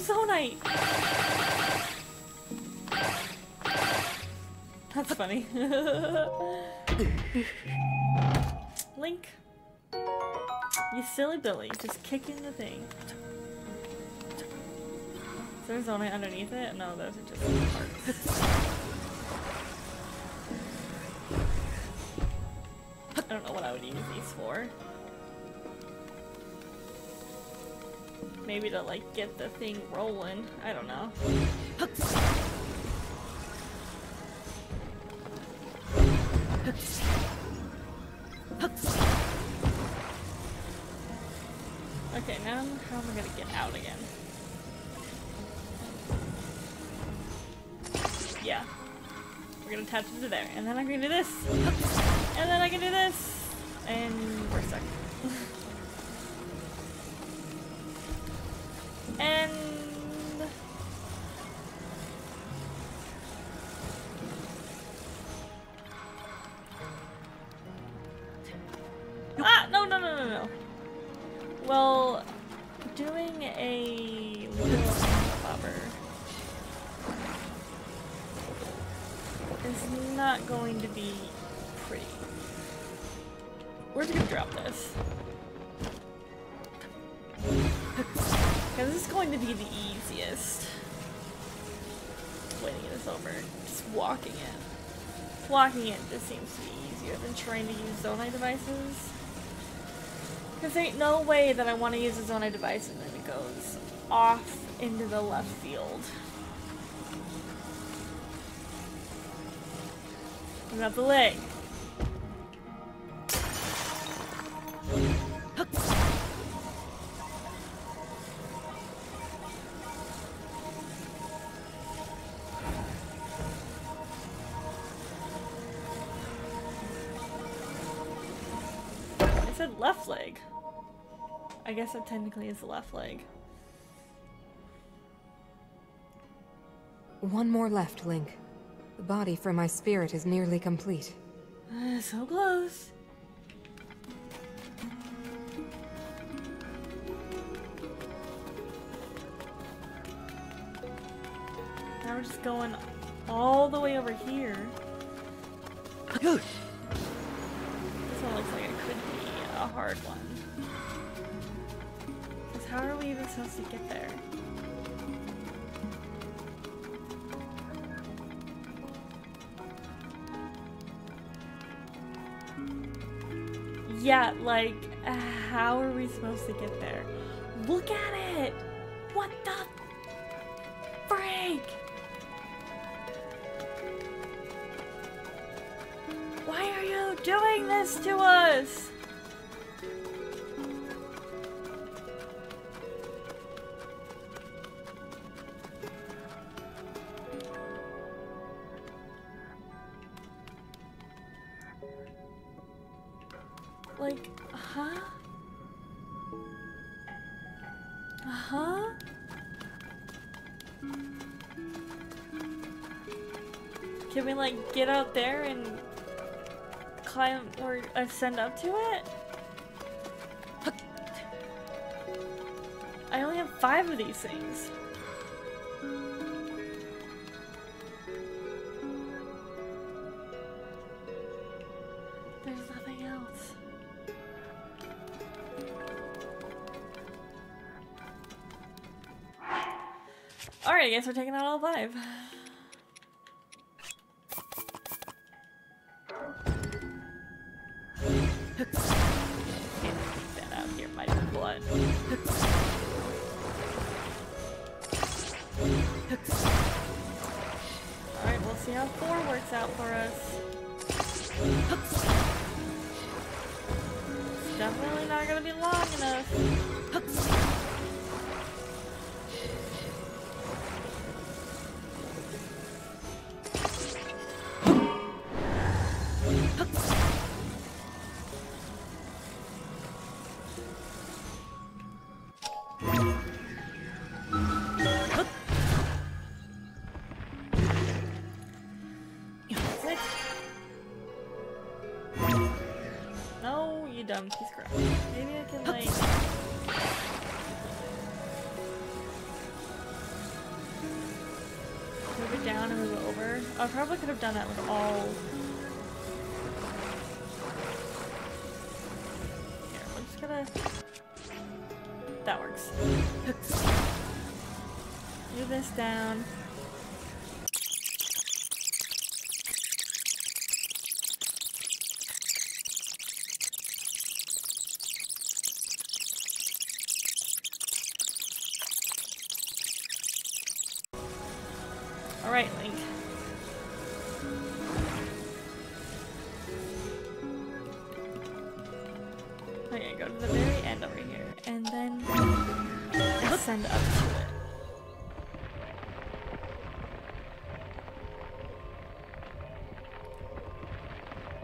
Zonai! That's funny. Link. You silly Billy, just kicking the thing. Is there Zonai underneath it? No, those are just parts. I don't know what I would use these for. Maybe to like get the thing rolling. I don't know. Okay, now how am I gonna get out again? Yeah. We're gonna attach it to there, and then I'm gonna do this! And then I can do this! And we're stuck. And ah, no, no, no, no, no. Well, doing a little bobber is not going to be pretty. We're just gonna drop this. Because this is going to be the easiest. Waiting this over. Just walking it. Walking it just seems to be easier than trying to use Zonai devices. Because there ain't no way that I want to use a Zonai device and then it goes off into the left field. What about the leg? Left leg. I guess that technically is the left leg. One more left, Link. The body for my spirit is nearly complete. Uh, so close. Now we're just going all the way over here. This one looks like it could be a hard one. Because how are we even supposed to get there? Yeah, like, how are we supposed to get there? Look at it! What the frick? Why are you doing this to us? Like, huh? Uh-huh? Can we, like, get out there and climb or ascend up to it? I only have five of these things. Alright, I guess we're taking out all five. Can't take that out here, my blood. Alright, we'll see how four works out for us. It's definitely not gonna be long enough. Dumb piece of crap. Maybe I can like... move it down and move it over. I probably could have done that with all... Here, I'm just gonna... That works. Move this down. Alright, Link. Okay, go to the very end over here, and then ascend up to it.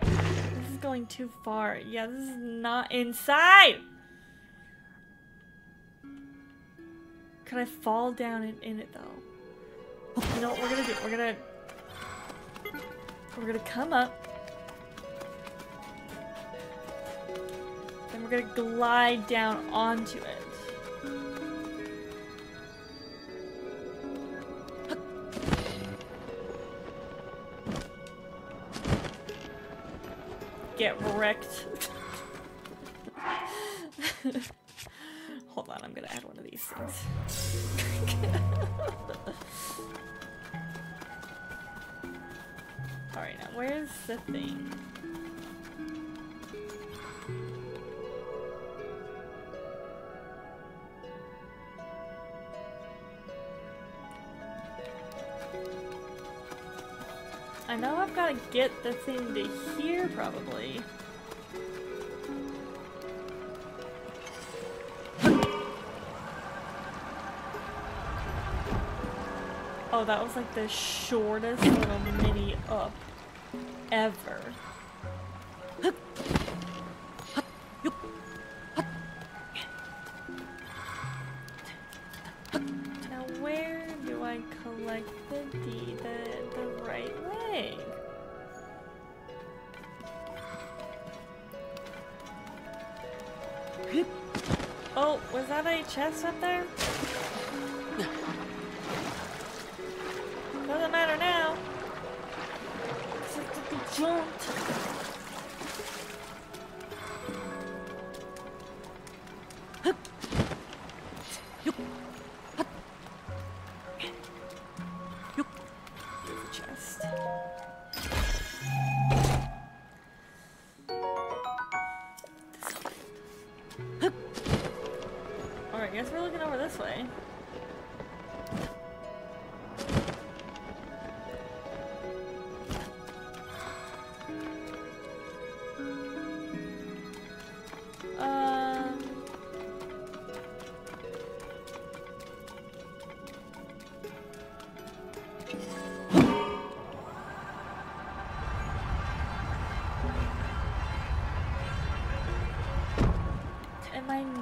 This is going too far. Yeah, this is not inside! Could I fall down in, in it, though? You know what we're gonna do? We're gonna We're gonna come up. Then we're gonna glide down onto it. Get wrecked. Hold on, I'm gonna add one of these things. Alright, now where's the thing? I know I've got to get the thing to here, probably. Oh, that was like the shortest little mini up ever. Now where do I collect the D the, the right leg? Oh, was that a chest up there? want.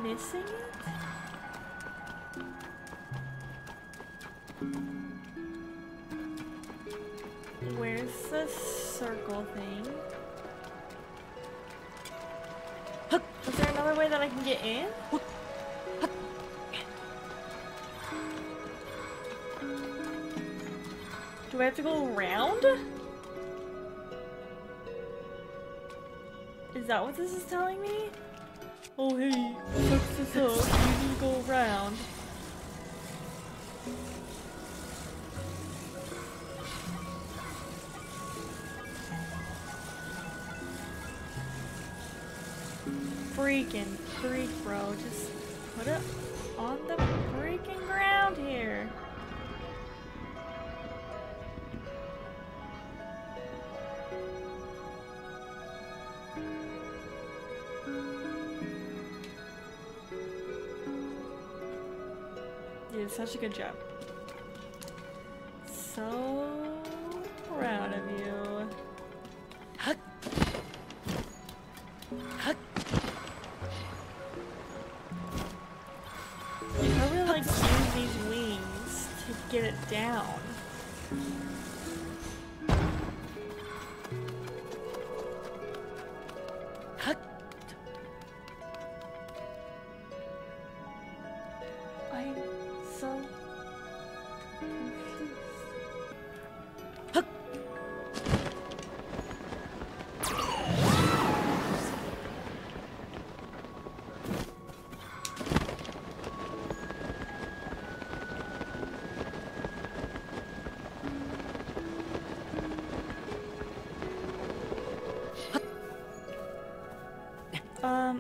Missing it? Where's the circle thing? Is there another way that I can get in? Do I have to go around? Is that what this is telling me? Oh hey, look this up, you need to go around. Freaking freak, bro. Just put it on the freaking ground here. Such a good job. So proud of you. Huck. Huck. You probably like use these wings to get it down.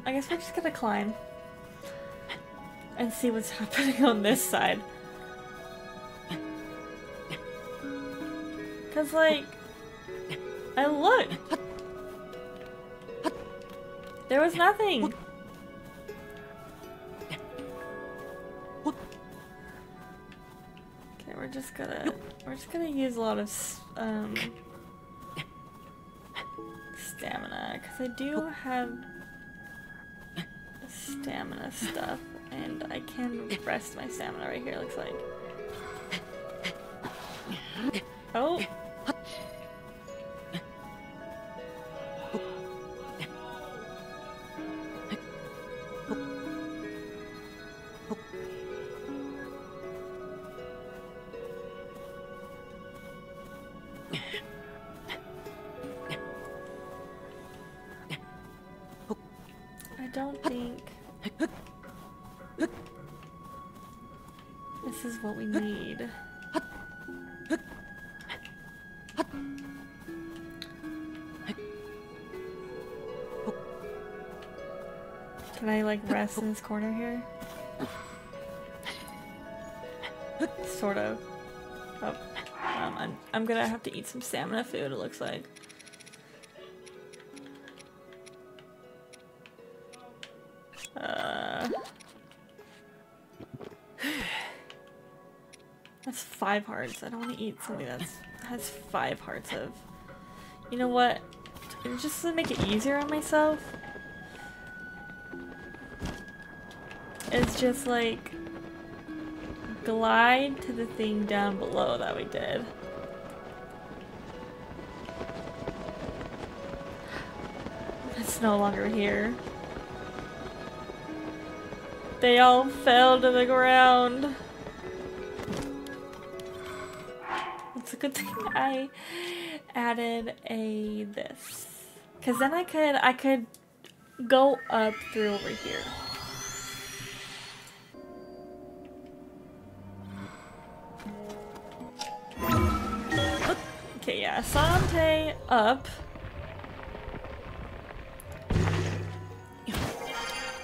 I guess we're just gonna climb and see what's happening on this side. Cause like, I looked. There was nothing. Okay, we're just gonna, we're just gonna use a lot of um, stamina. Cause I do have stamina stuff, and I can rest my stamina right here, looks like. Oh! Rest in this corner here. Sort of. Oh, um, I'm, I'm gonna have to eat some stamina food, it looks like. Uh, that's five hearts. I don't want to eat something that's has five hearts of. You know what? Just to make it easier on myself. It's just like glide to the thing down below that we did. It's no longer here. They all fell to the ground. It's a good thing I added a this. Cause then I could I could go up through over here. Okay, yeah, Sante up.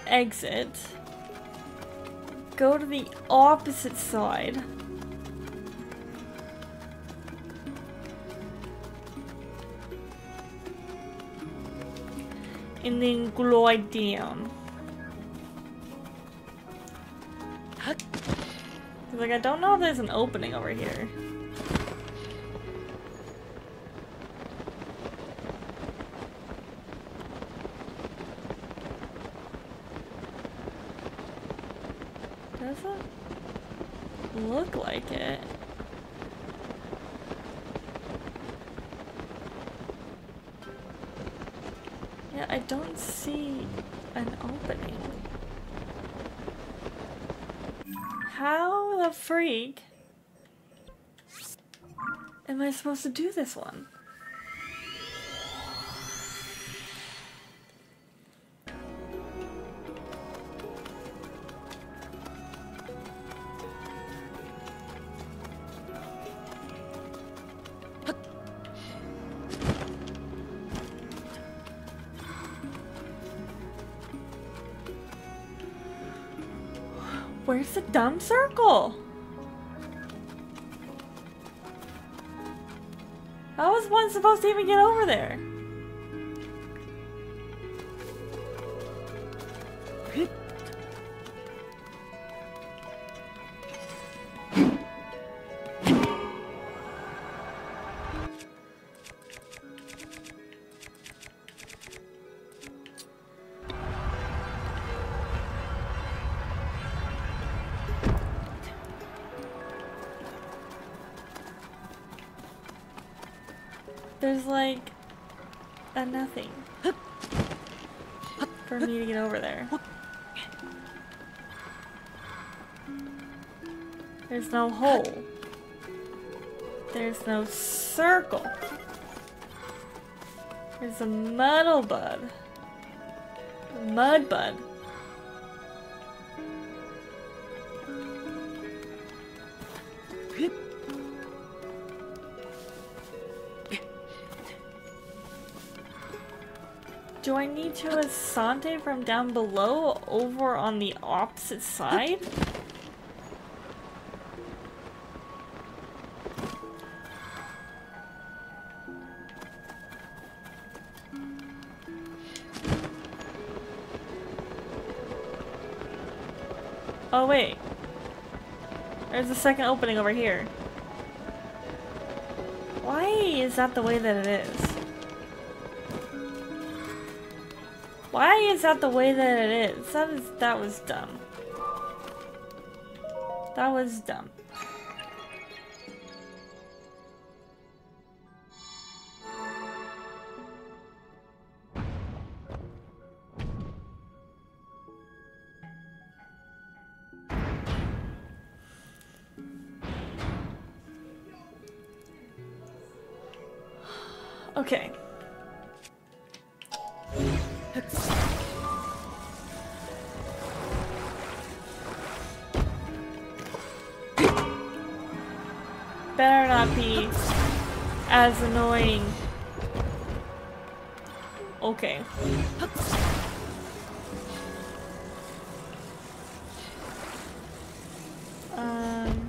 Exit. Go to the opposite side. And then glide down. Like, I don't know if there's an opening over here. Doesn't look like it. Yeah, I don't see an opening. How the freak am I supposed to do this one? Where's the dumb circle? How was one supposed to even get over there? There's like a nothing for me to get over there. There's no hole. There's no circle. There's a muddle bud. Mud bud. Do I need to Asante from down below over on the opposite side? Oh wait. There's a second opening over here. Why is that the way that it is? Why is that the way that it is? That is, that was dumb. That was dumb. Okay. Better not be as annoying. Okay. Um.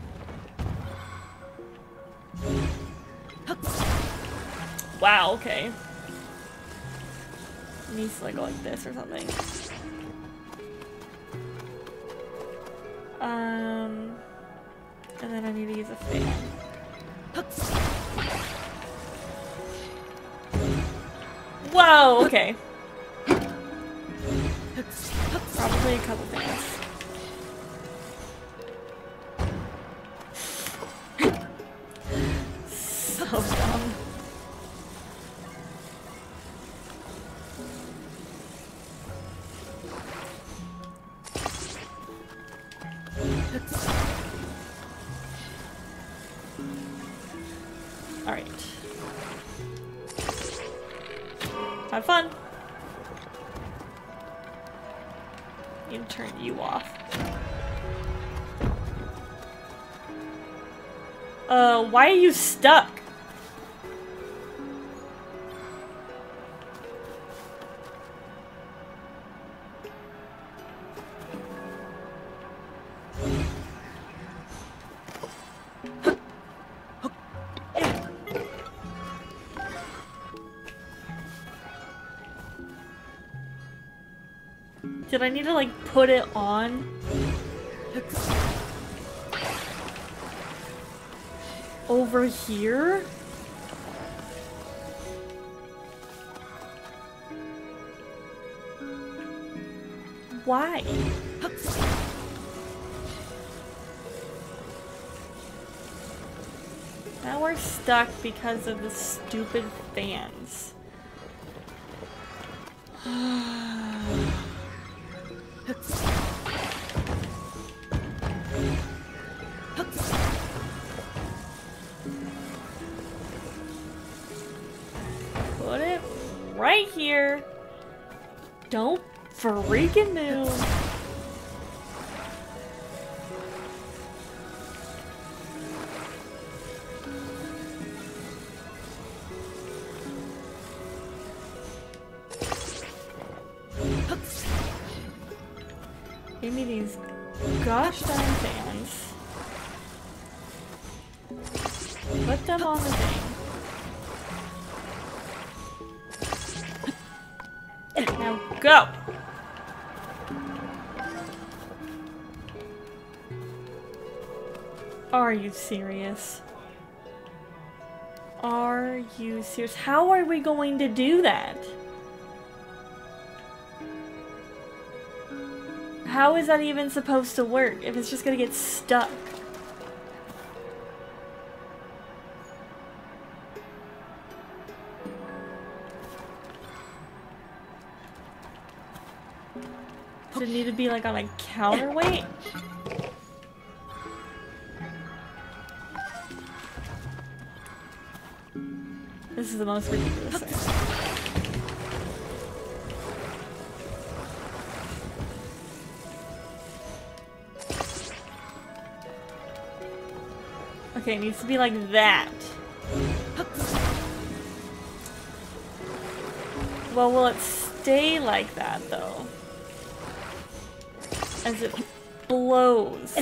Wow, okay. It needs to like go like this or something. Um. And then I need to use a fan. Whoa, okay. Probably a couple things. So dumb. Alright. Have fun. You can turn you off. Uh, why are you stuck? Did I need to, like, put it on? Over here? Why? Now we're stuck because of the stupid fans. Put it right here. Don't freaking move. Give me these gosh darn things. Put them on the thing. Now go! Are you serious? Are you serious? How are we going to do that? How is that even supposed to work if it's just gonna get stuck? Does it need to be like on a counterweight? This is the most ridiculous thing. Okay, it needs to be like that. Well, will it stay like that, though? As it blows.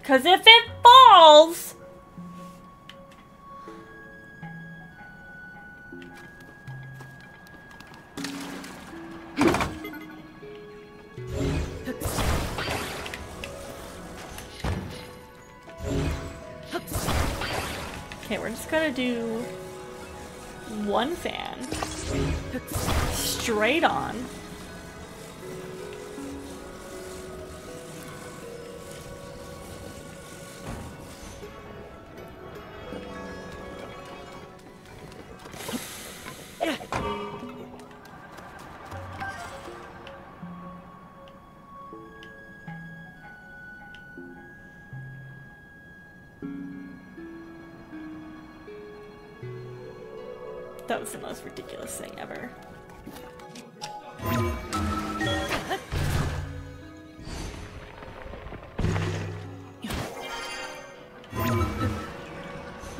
Because if it falls... Gotta do one fan straight on. That was the most ridiculous thing ever.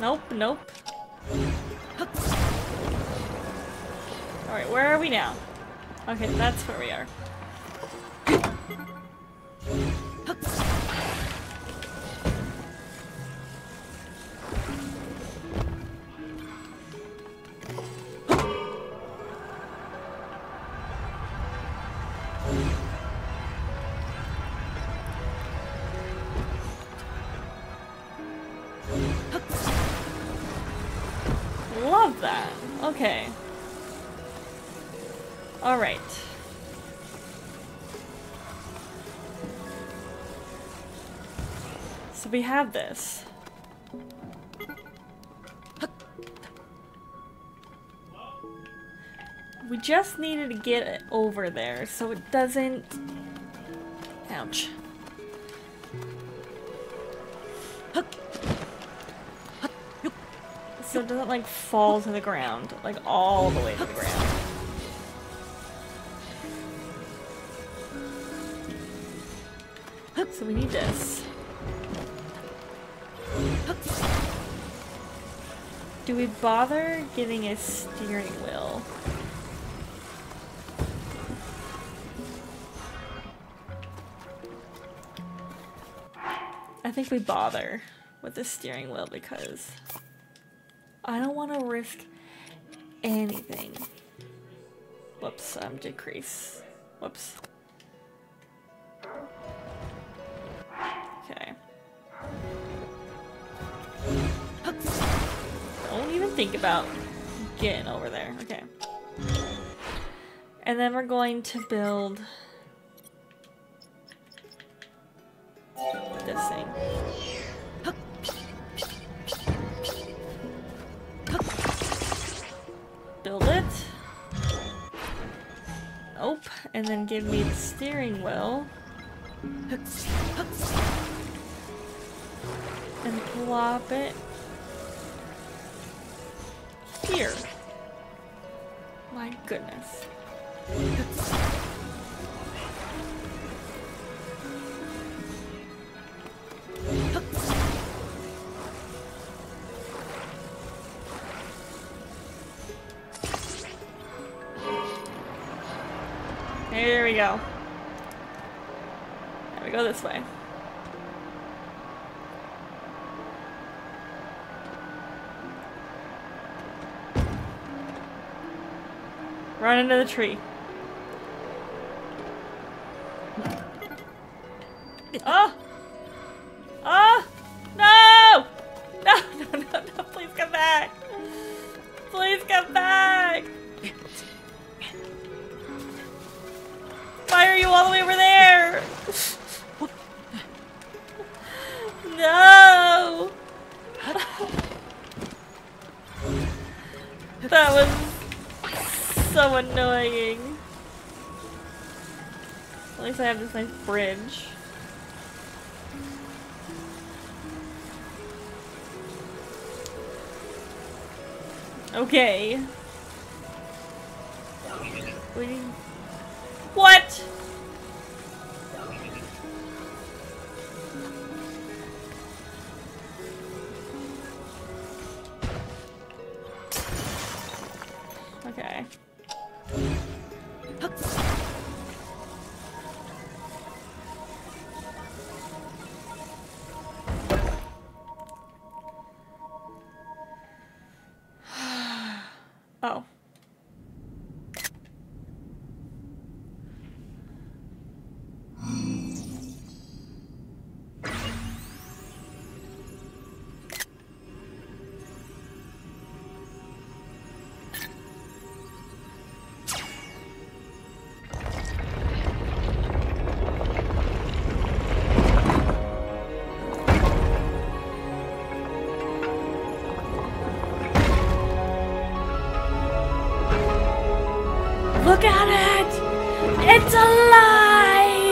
Nope, nope. Alright, where are we now? Okay, that's where we are. Love that. Okay. All right. So we have this. We just needed to get it over there so it doesn't... Ouch. so it doesn't like fall to the ground, like all the way to the ground. So we need this. Do we bother getting a steering wheel? I think we bother with the steering wheel because I don't want to risk anything. Whoops, I'm um, decrease. Whoops. Okay. Don't even think about getting over there. Okay. And then we're going to build this thing. Build it. Nope. And then give me the steering wheel. And plop it here. My goodness. There we go. There we go, this way. Run into the tree. Oh! Oh! No! No, no, no, no, please come back! Please come back! Why are you all the way over there? No! That was so annoying. At least I have this nice bridge. Okay. We need... What? Okay. Oh. Look at it! It's alive!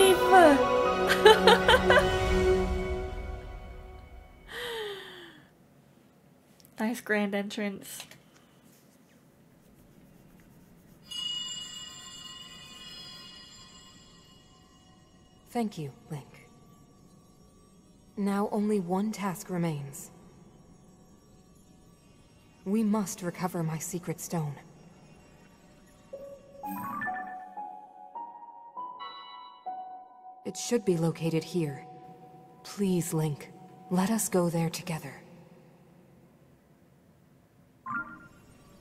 Nice grand entrance. Thank you, Link. Now only one task remains. We must recover my secret stone. It should be located here. Please, Link, let us go there together.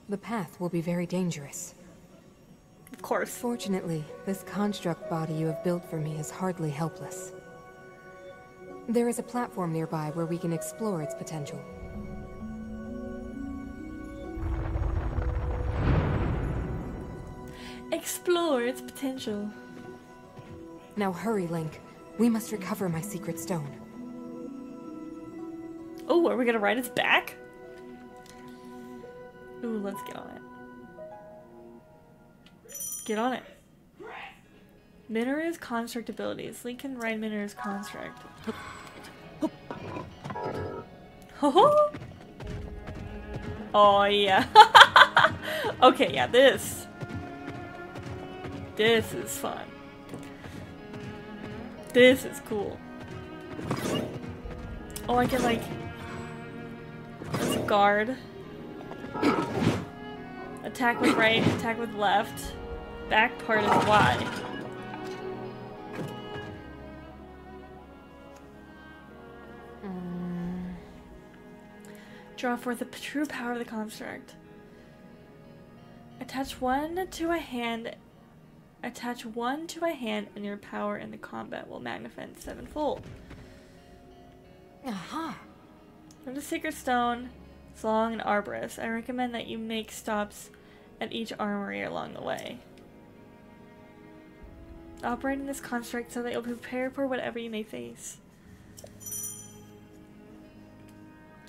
The path will be very dangerous. Of course. Fortunately, this construct body you have built for me is hardly helpless. There is a platform nearby where we can explore its potential. Explore its potential. Now hurry, Link. We must recover my secret stone. Oh, are we gonna ride its back? Ooh, let's get on it. Get on it. Mineru's construct abilities. Link can ride Mineru's construct. Ho ho! Oh, yeah. Okay, yeah, this. This is fun. This is cool. Oh, I can, like... There's a guard. Attack with right, attack with left. Back part is Y. Draw forth the true power of the construct. Attach one to a hand. Attach one to a hand, and your power in the combat will magnify sevenfold. Aha! Uh-huh. From the sacred stone, it's long and arborous. I recommend that you make stops at each armory along the way. Operate in this construct so that you'll prepare for whatever you may face.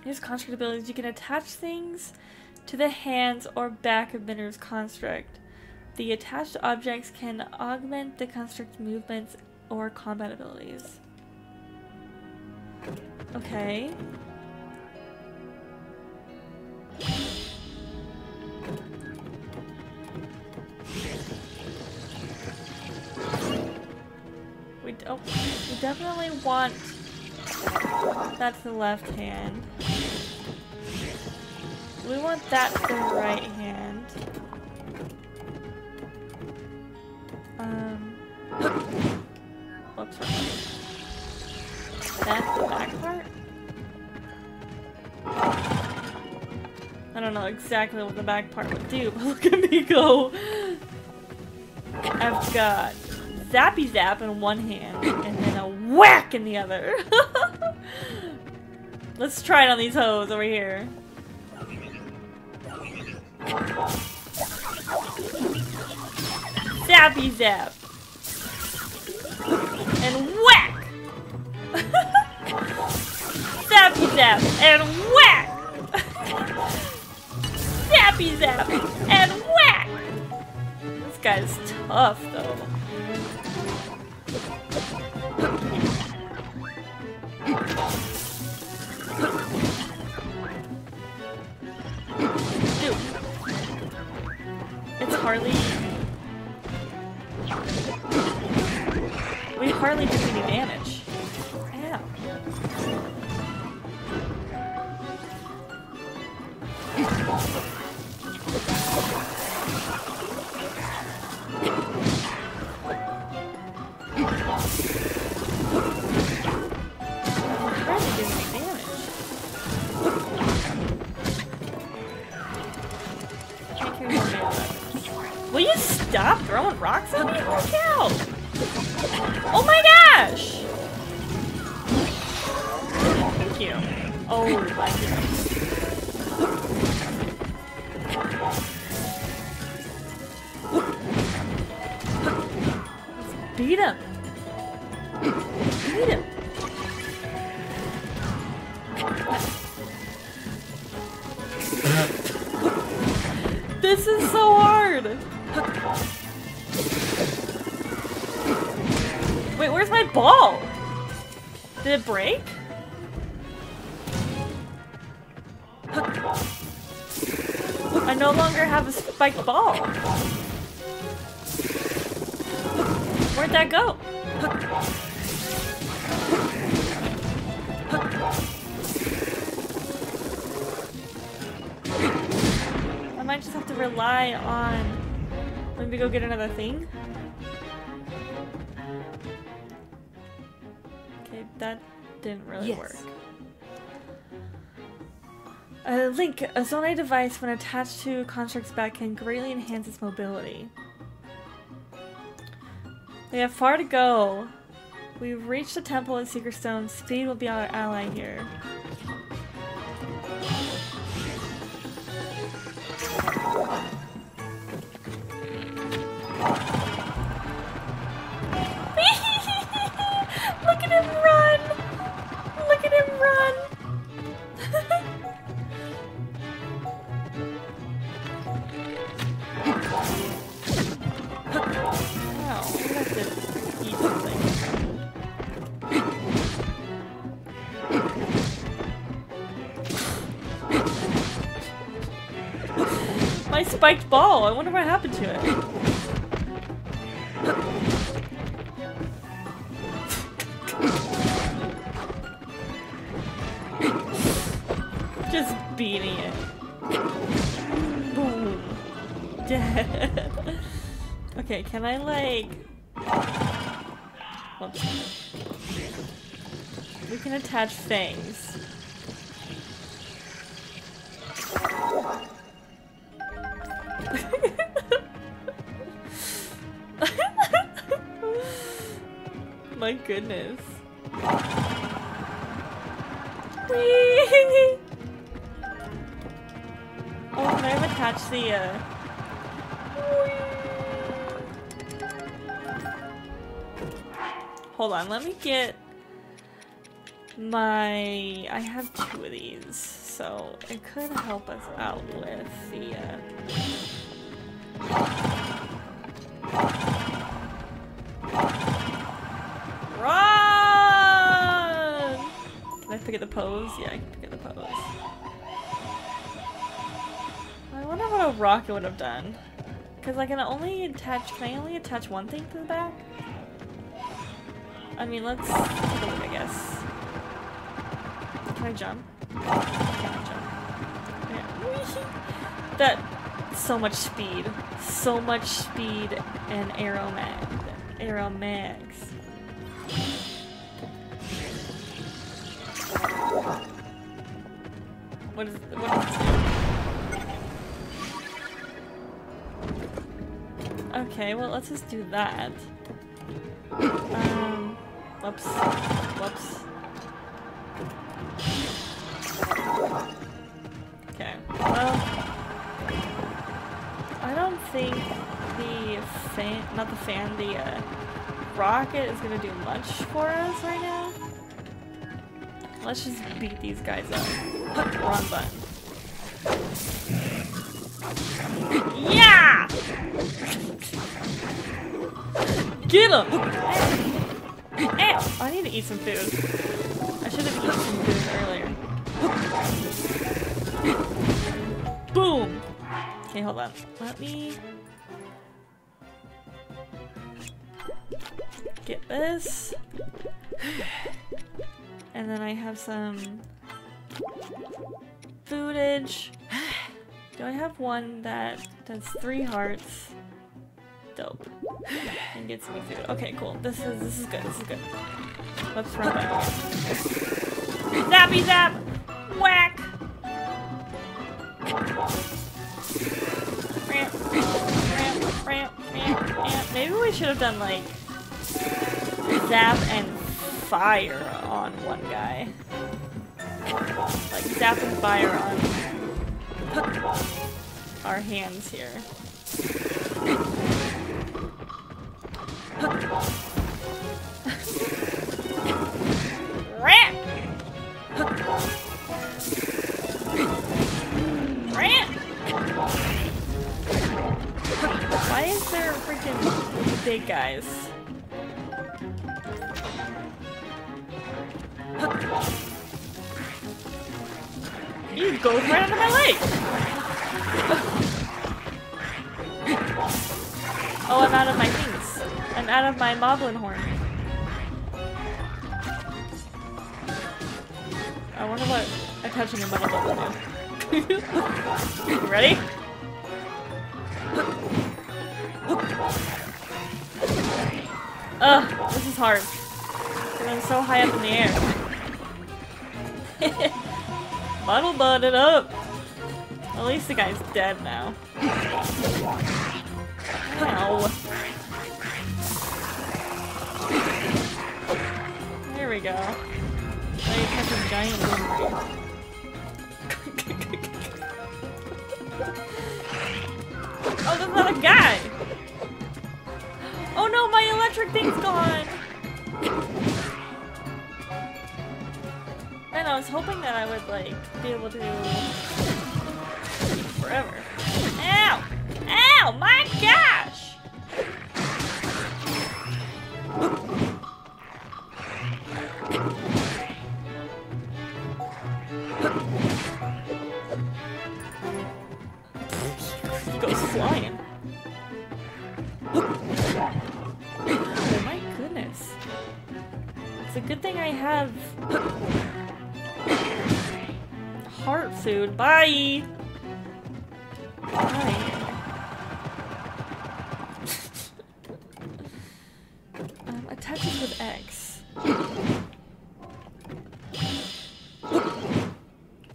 Use construct abilities. You can attach things to the hands or back of Mineru's construct. The attached objects can augment the construct's movements or combat abilities. Okay. We, oh, we definitely want... That's the left hand. We want that for the right hand. Um. Whoops. That's the back part? I don't know exactly what the back part would do, but look at me go! I've got zappy zap in one hand and then a whack in the other! Let's try it on these hoes over here. Zappy zap! And whack! Zappy zap! And whack! Zappy zap! And whack! This guy's tough though. Dude. It's Harley. We hardly did any damage. Yeah. Will you stop throwing rocks at me? Look out! Oh my gosh! Thank you. Oh my goodness. Beat him! Beat him! This is so hard! Wait, where's my ball? Did it break? I no longer have a spiked ball. Where'd that go? I might just have to rely on... Let me go get another thing. Okay, that didn't really yes. work. Uh, Link, a Zonai device when attached to Construct's back can greatly enhance its mobility. They have far to go. We've reached the temple at Secret Stone. Speed will be our ally here. Look at him run! Look at him run! Wow, I'm gonna have to eat something. spiked ball. I wonder what happened to it. Just beating it. Boom. Dead. Okay, can I like... We can attach things. My goodness. Whee! Oh, can I have attached the, uh... Hold on, let me get my... I have two of these, so it could help us out with the, uh... Run! Can I pick up the pose? Yeah, I can pick up the pose. I wonder what a rocket would have done. Because I can only attach... Can I only attach one thing to the back? I mean, let's... I guess. Can I jump? Can I jump? Yeah. That... So much speed. So much speed and arrow mag. Arrow mags. What is what does it do? Okay, well let's just do that. Um whoops. Whoops. Okay. Well, I don't think the fan, not the fan, the uh, rocket is gonna do much for us right now. Let's just beat these guys up. Wrong button. Yeah! Get him! Ow! I need to eat some food. I should have eaten some food earlier. Boom! Okay, hold on. Let me get this. And then I have some footage. Do I have one that does three hearts? Dope. And gets me food. Okay, cool. This is this is good. This is good. Let's run back. Zappy zap! Whack! Ramp, ramp, ramp, ramp, ramp. Maybe we should have done like zap and fire on one guy. Like zap and fire on our hands here. Ramp! Ramp! Why is there freaking big guys? You go right under my leg! Oh, I'm out of my things. I'm out of my moblin horn. I wonder what attaching your moblin horn. Ready? Ugh, this is hard. I'm so high up in the air. Muddle butt it up. At least the guy's dead now. Ow. There we go. Now you catch a giant boomerang. Oh, there's not a guy! Oh no, my electric thing's gone! And I was hoping that I would, like, be able to... forever. Ow! Ow! My gosh! Go Oh my goodness. It's a good thing I have heart food. Bye! Bye. um, attach it with X.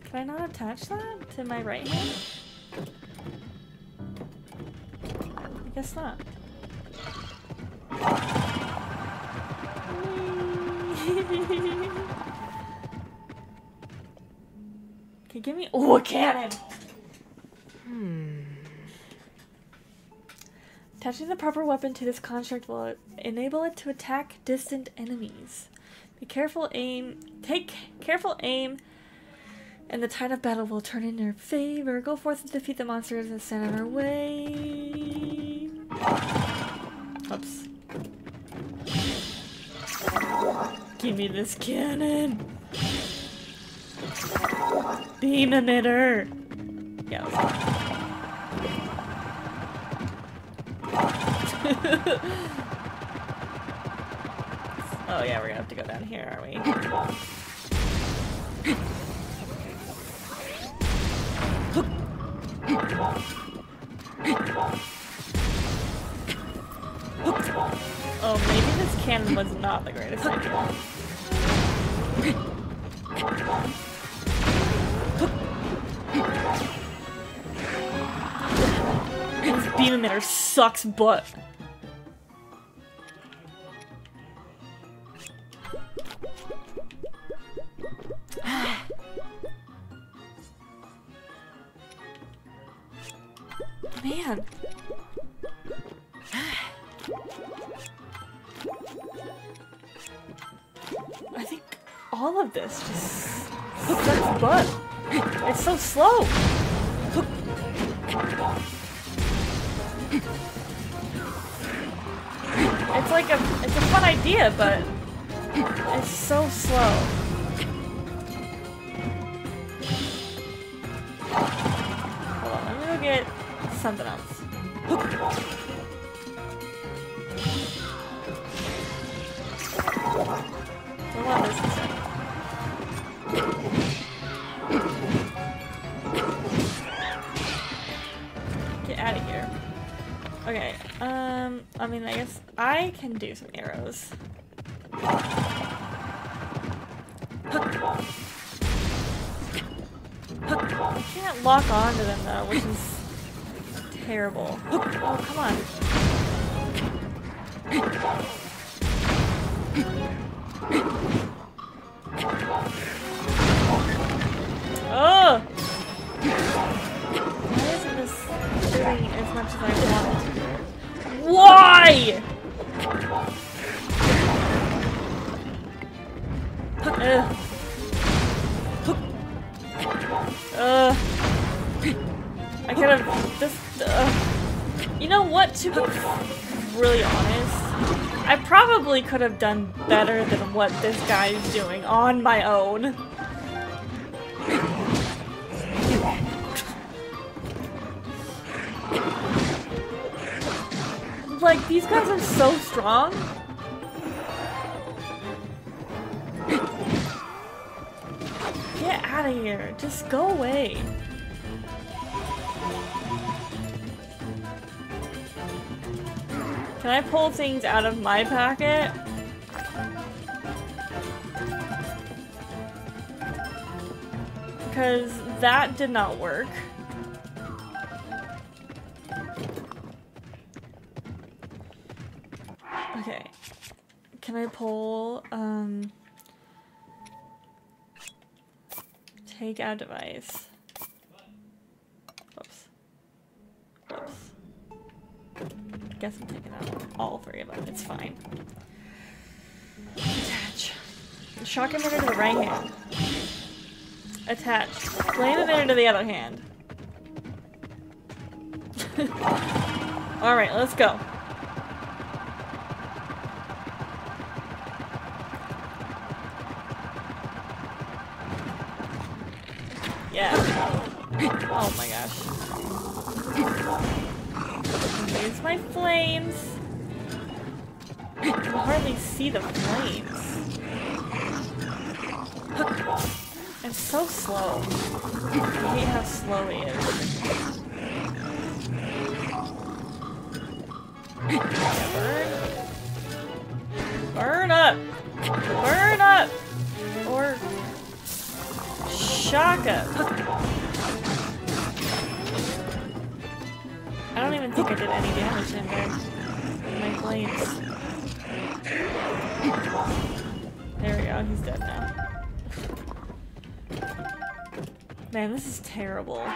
Can I not attach that to my right hand? I guess not. Okay, give me- oh, a cannon! Hmm. Attaching the proper weapon to this construct will enable it to attack distant enemies. Be careful aim- take careful aim and the tide of battle will turn in your favor. Go forth and defeat the monsters that stand in our way. Oops. Give me this cannon! Beam emitter! Yeah. Oh yeah, we're gonna have to go down here, aren't we? Oh, maybe this cannon was not the greatest idea. This beam emitter sucks butt. Man. I think all of this just hooks up his butt. It's so slow. It's like a it's a fun idea, but it's so slow. Hold on, I'm gonna go get something else. I love this instead. Get out of here. Okay, um, I mean, I guess I can do some arrows. I can't lock onto them though, which is terrible. Oh, come on. Oh! Why isn't this doing as much as I want it to do? Why? Ugh. Uh, I could have just. Uh, you know what? To be really honest, I probably could have done better than what this guy is doing on my own. Like, these guys are so strong. Get out of here. Just go away. Can I pull things out of my packet? Because that did not work. Okay. Can I pull, um... take out device. Whoops. Whoops. I guess I'm taking out all three of them. It's fine. Attach. Shock emitter to the right hand. Attach. Flame emitter to the other hand. Alright, let's go. Yeah. Oh my gosh. Here's my flames. I can hardly see the flames. I'm so slow. I hate how slow he is. Burn. Burn up! Burn up! Or... Shaka! I don't even think I did any damage in there. My flames. There we go, he's dead now. Man, this is terrible.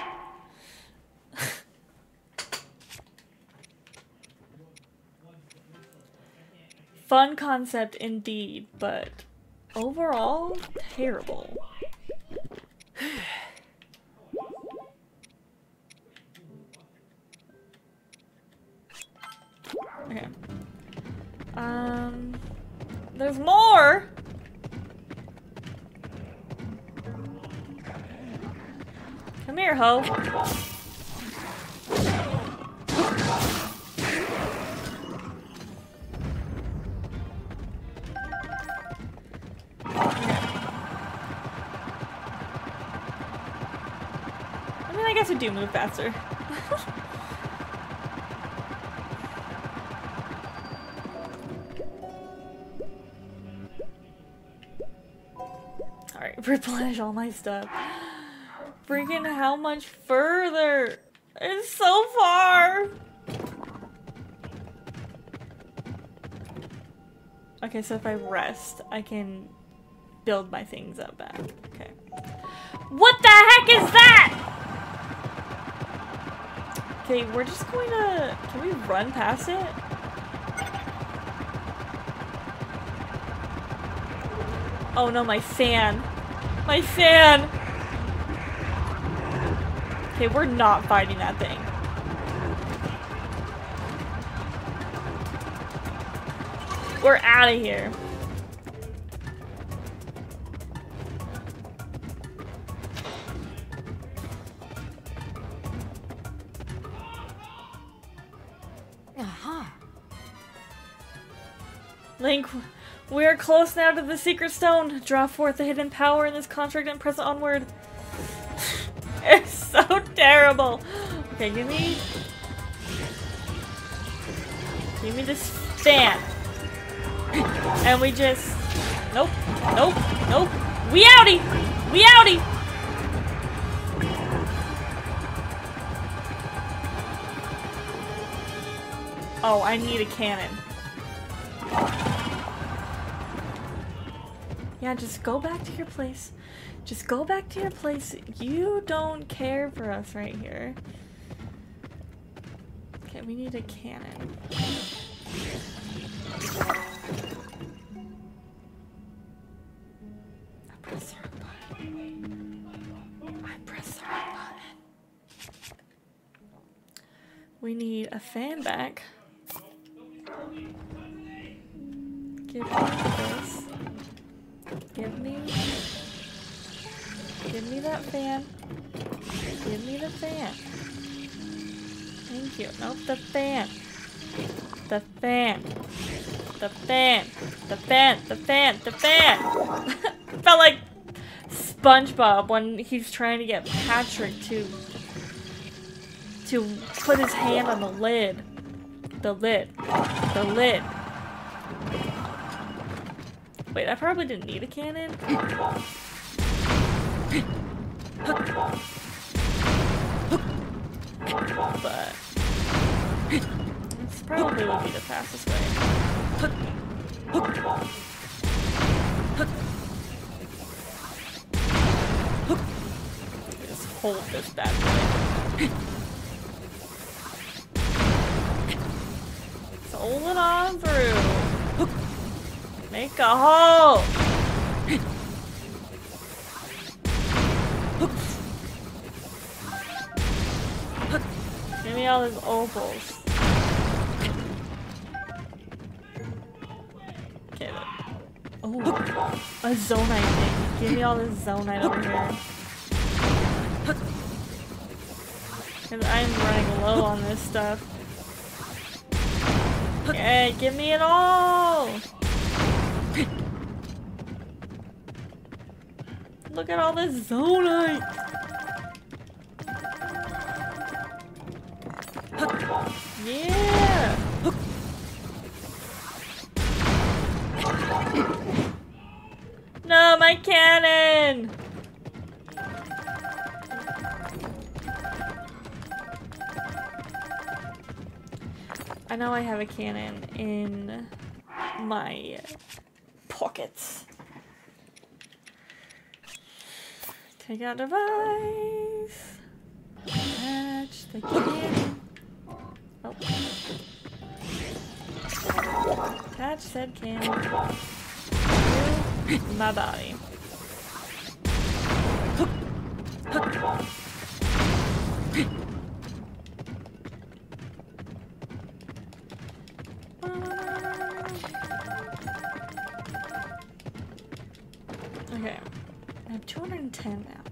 Fun concept indeed, but overall, terrible. Okay. Um, there's more. Come here, ho. I do move faster. Alright, replenish all my stuff. Freaking how much further? It's so far! Okay, so if I rest, I can build my things up back. Okay. What the heck is that?! Okay, we're just going to... Can we run past it? Oh no, my fan. My fan! Okay, we're not fighting that thing. We're out of here. Link, we are close now to the secret stone. Draw forth the hidden power in this contract and press onward. It's so terrible. Okay, give me... Give me this fan. And we just... Nope, nope, nope. We outie! We outie! Oh, I need a cannon. Yeah, just go back to your place. Just go back to your place. You don't care for us right here. Okay, we need a cannon. I press the wrong button. I press the wrong button. We need a fan back. Give me this. Give me. Give me that fan. Give me the fan. Thank you. Nope, the fan. The fan. The fan. The fan. The fan. The fan. Felt like SpongeBob when he's trying to get Patrick to to put his hand on the lid. The lid. The lid. Wait, I probably didn't need a cannon. But... This probably would be the fastest way. Just hold this bad boy. Just hold it on through. Make a hole! Give me all those opals. Okay, oh, a Zonai thing. Give me all this Zonai over here. Cause I'm running low on this stuff. Hey, give me it all! Look at all this Zonai! Yeah! No, my cannon! I know I have a cannon in my pockets. Take out device. Attach the cannon. Oh. Attach said cannon to my body. Okay, I have two hundred ten now.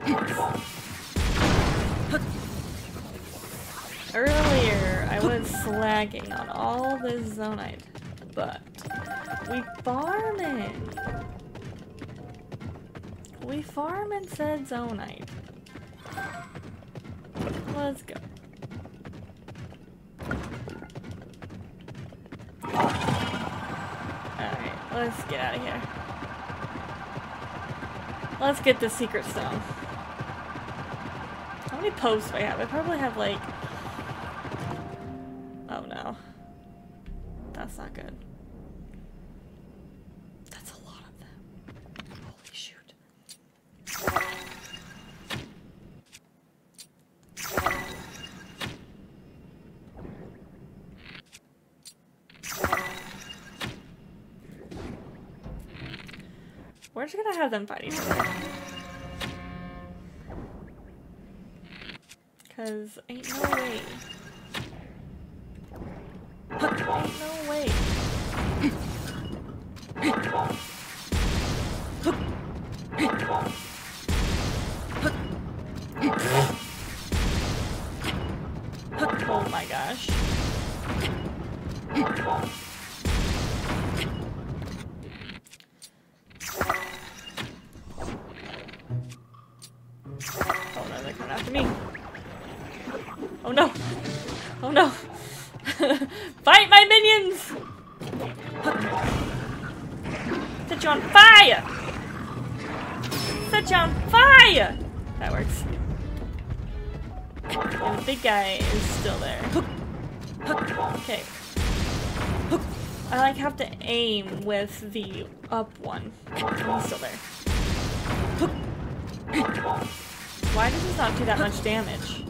Earlier, I was slacking on all this Zonite, but we farming. We farming said Zonite. Let's go. Alright, let's get out of here. Let's get the secret stone. How many posts do I have? I probably have like... Oh no. That's not good. That's a lot of them. Holy shoot. We're just gonna have them fight each other. Cause ain't no way. Ain't no way. Oh my gosh. Oh no, they're coming after me. Oh no. Oh no. Fight my minions! Set you on fire! Set you on fire! That works. And the big guy is still there. Okay. I like have to aim with the up one. He's still there. Why does this not do that much damage?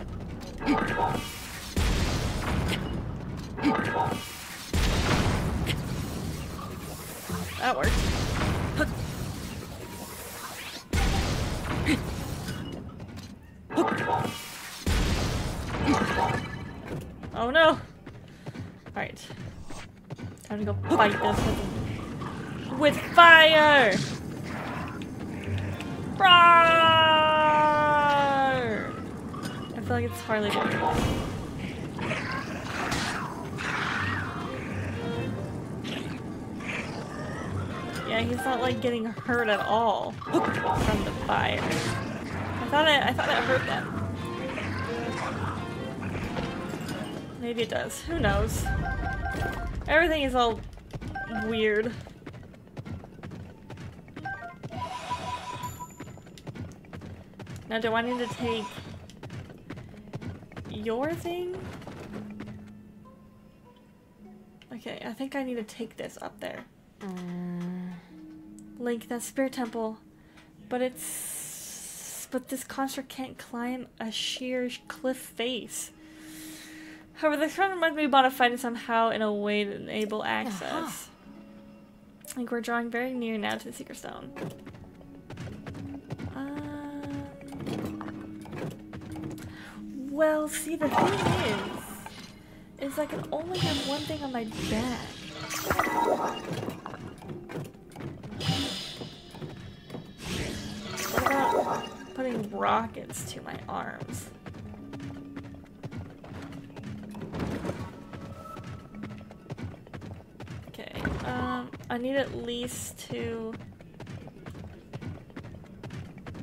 That worked. Oh no! Alright. Time to go fight this with, with fire! Roar! I feel like it's hardly doing anything. Yeah, he's not like getting hurt at all from the fire. I thought it I thought it hurt them. Maybe it does. Who knows? Everything is all weird. Now do I need to take your thing? Okay, I think I need to take this up there. Link, that's Spirit Temple, but it's but this construct can't climb a sheer cliff face. However, the construct must be modified somehow in a way to enable access. Uh-huh. I think we're drawing very near now to the Secret Stone. Um, well, see, the thing is, is I can only have one thing on my back. Putting rockets to my arms. I need at least to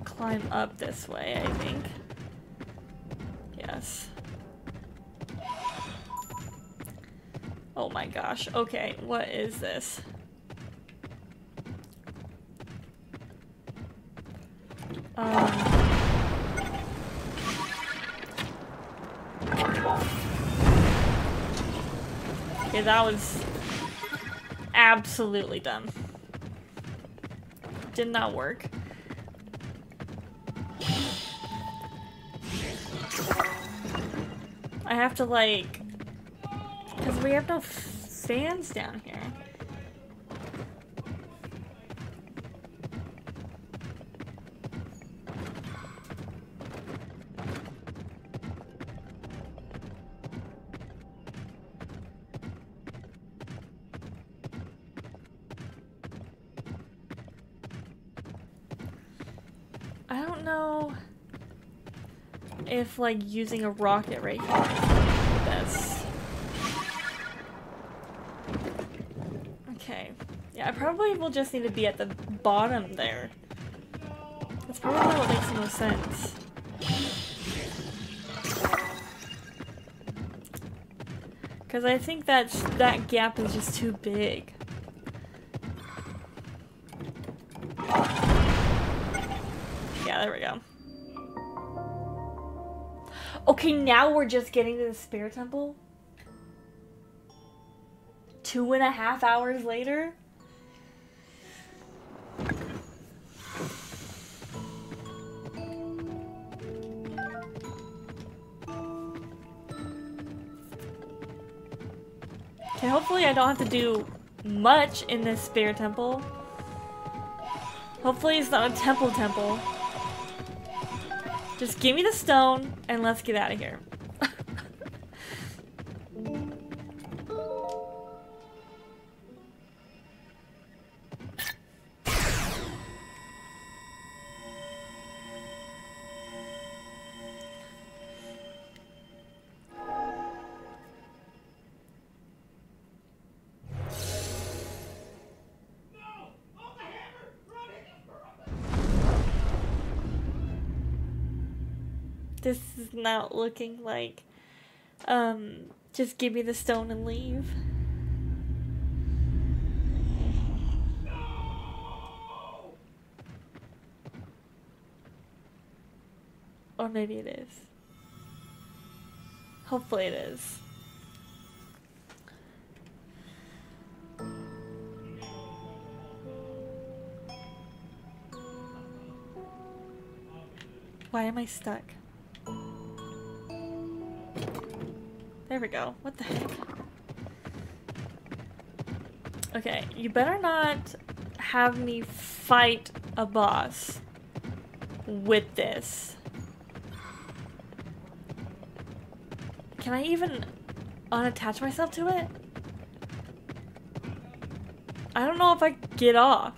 climb up this way, I think. Yes. Oh my gosh. Okay, what is this? Um. Okay, that was absolutely dumb. Did not work. I have to, like, because we have no fans down here. I don't know if, like, using a rocket right here that's... Okay. Yeah, I probably will just need to be at the bottom there. That's probably what makes the most sense. Because I think that's, that gap is just too big. Yeah, there we go. Okay, now we're just getting to the Spirit Temple? Two and a half hours later? Okay, hopefully I don't have to do much in this Spirit Temple. Hopefully it's not a temple temple. Just give me the stone, and let's get out of here. This is not looking like, um, just give me the stone and leave. No! Or maybe it is. Hopefully it is. Why am I stuck? There we go. What the heck? Okay, you better not have me fight a boss with this. Can I even unattach myself to it? I don't know if I get off.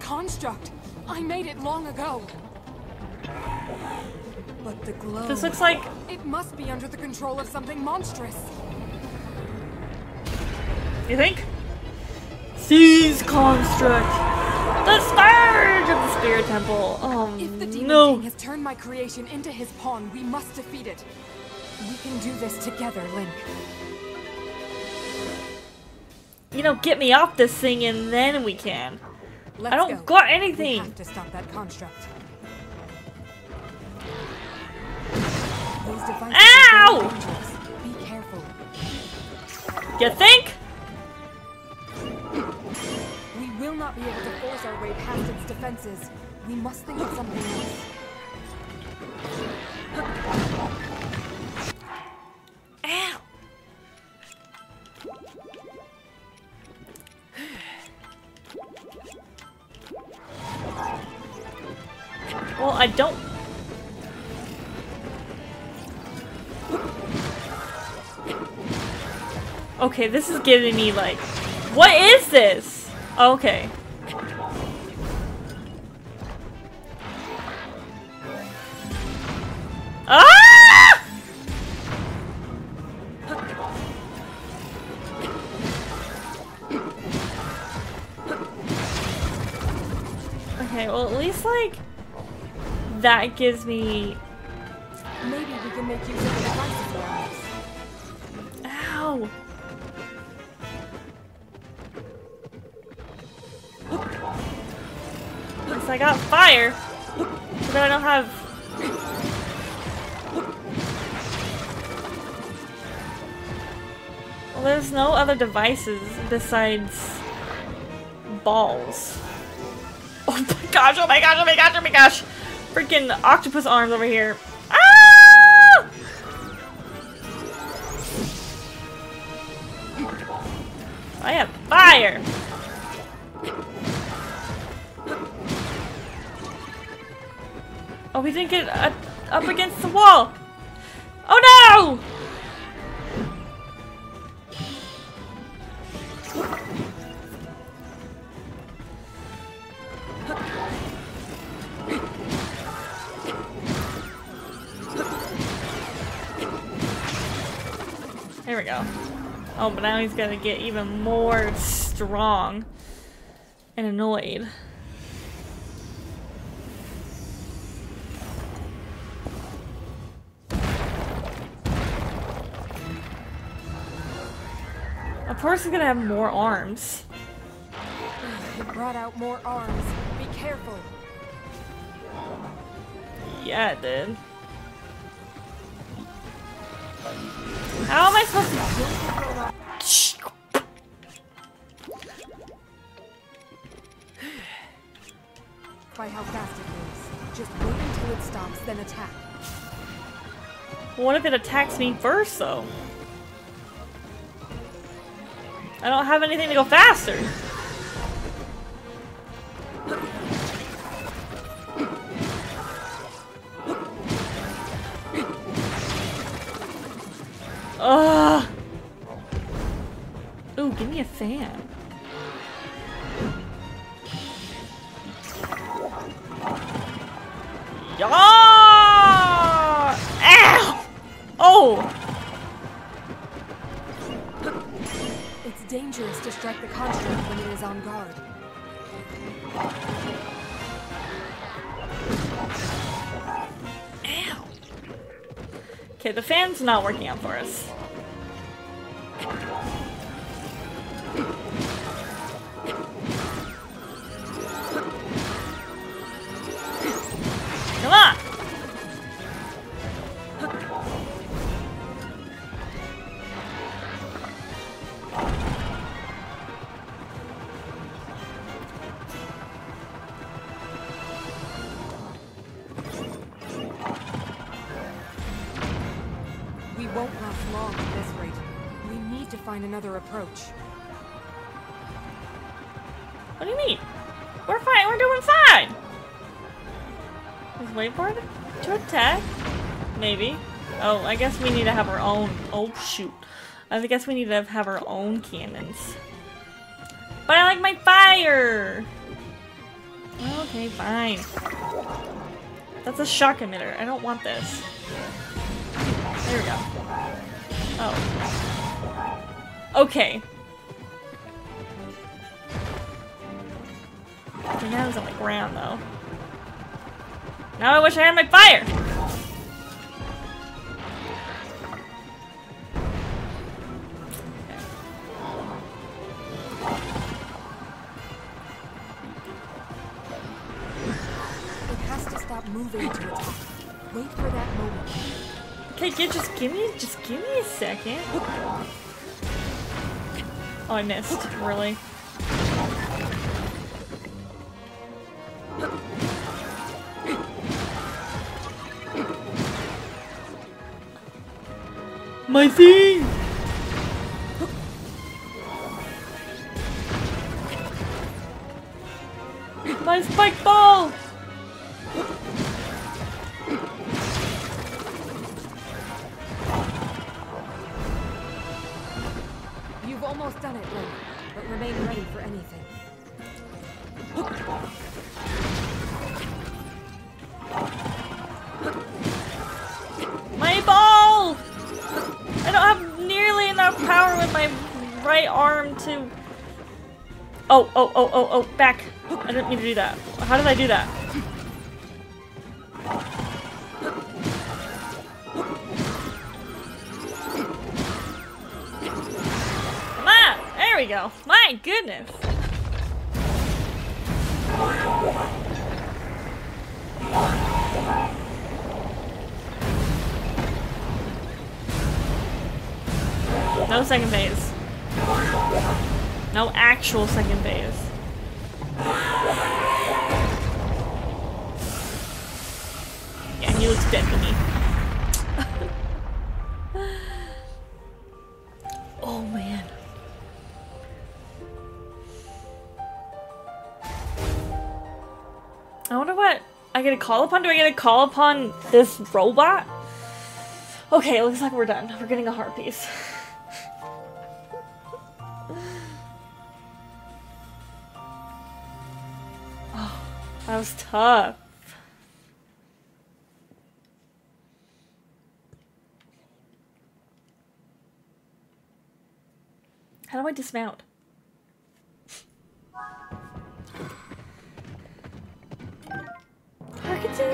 Construct. I made it long ago. But the glow. This looks like it must be under the control of something monstrous. You think? Seize Construct. The scourge of the Spirit Temple. Oh, if the Demon no. King has turned my creation into his pawn, we must defeat it. We can do this together, Link. You know, get me off this thing, and then we can. Let's I don't go. got anything. We have to stop that construct. Those devices Ow! Are dangerous. Be careful. You think? We will not be able to force our way past its defenses. We must think of something else. Ow! Well, I don't... Okay, this is giving me like... What is this? Okay. Ah! Okay, well at least like that gives me. Maybe we can make use of the device for us. Ow! Yes, I got fire, but I don't have. There's no other devices besides balls. Oh my gosh, oh my gosh, oh my gosh, oh my gosh! Freaking octopus arms over here. Ah! I have fire! Oh, we didn't get uh, up against the wall! Oh no! There we go. Oh, but now he's gonna get even more strong and annoyed. Of course he's gonna have more arms. He brought out more arms. Be careful. Yeah, it did. How am I supposed to do by how fast it moves. Just wait until it stops, then attack. What if it attacks me first, though? I don't have anything to go faster. Ugh. Ooh, give me a fan. Yah! Ow! Oh! It's dangerous to strike the construct when it is on guard. Ow! Okay, the fan's not working out for us. Come on! We won't last long at this rate. We need to find another approach. What do you mean? We're fine. We're doing fine. Is Wayboard to attack? Maybe. Oh, I guess we need to have our own. Oh shoot! I guess we need to have our own cannons. But I like my fire. Okay, fine. That's a shock emitter. I don't want this. There we go. Oh. Okay. Okay, now he's on the ground, though. Now I wish I had my fire! It has to stop moving to attack. Wait for that moment. Okay, yeah, just give me, just give me a second. Oh, I missed. Really? My thing! My spike ball! but remain ready for anything. My ball! I don't have nearly enough power with my right arm to... Oh, oh, oh, oh, oh, back. I didn't mean to do that. How did I do that? Come on! There we go. My goodness. No second phase. No actual second phase. Yeah, he looks dead to me. Oh man. I wonder what I get to call upon? Do I get to call upon this robot? Okay, it looks like we're done. We're getting a heart piece. That was tough. How do I dismount? Architecture!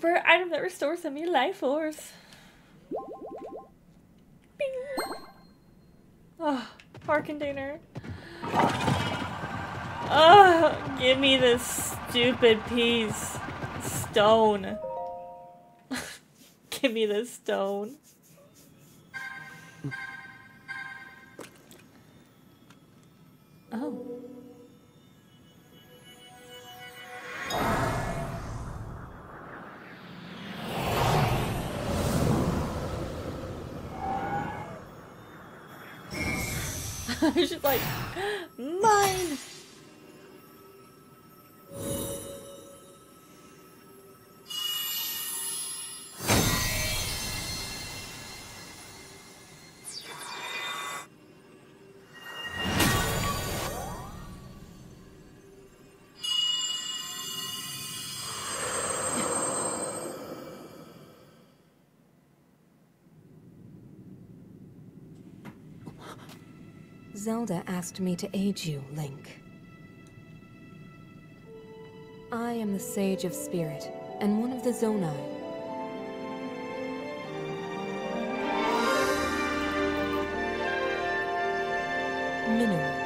For an item that restores some of your life force. Bing! Oh, heart container. Oh, give me this stupid piece. Stone. Give me this stone. Oh. She's like, mine! Zelda asked me to aid you, Link. I am the Sage of Spirit, and one of the Zonai. Mineru.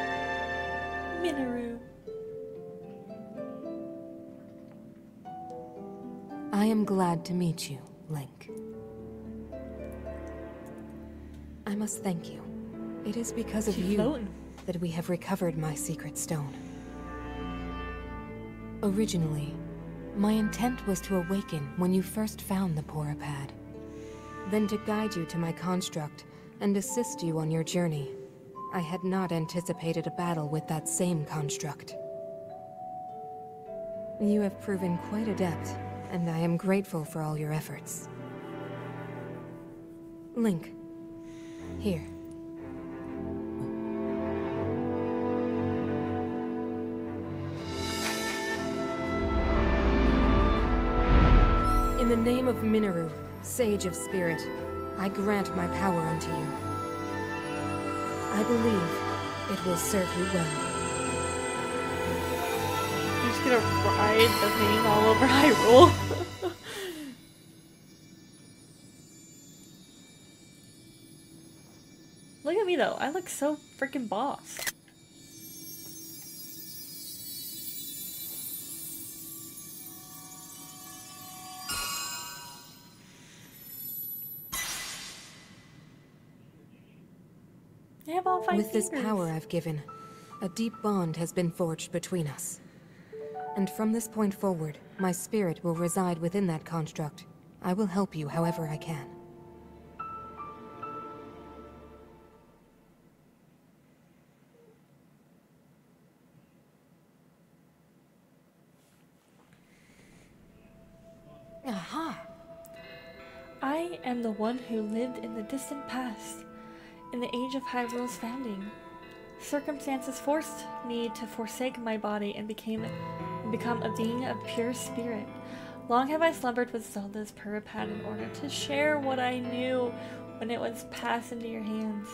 Mineru. I am glad to meet you, Link. I must thank you. It is because of you that we have recovered my secret stone. Originally, my intent was to awaken when you first found the Purah Pad, then to guide you to my construct and assist you on your journey. I had not anticipated a battle with that same construct. You have proven quite adept, and I am grateful for all your efforts. Link, here. In the name of Mineru, Sage of Spirit, I grant my power unto you. I believe it will serve you well. I'm just gonna ride the thing all over Hyrule. Look at me though, I look so freaking boss. With this power I've given, a deep bond has been forged between us. And from this point forward, my spirit will reside within that construct. I will help you however I can. Aha! I am the one who lived in the distant past. in the age of Hyrule's founding. Circumstances forced me to forsake my body and became become a being of pure spirit. Long have I slumbered with Zelda's Purah Pad in order to share what I knew when it was passed into your hands.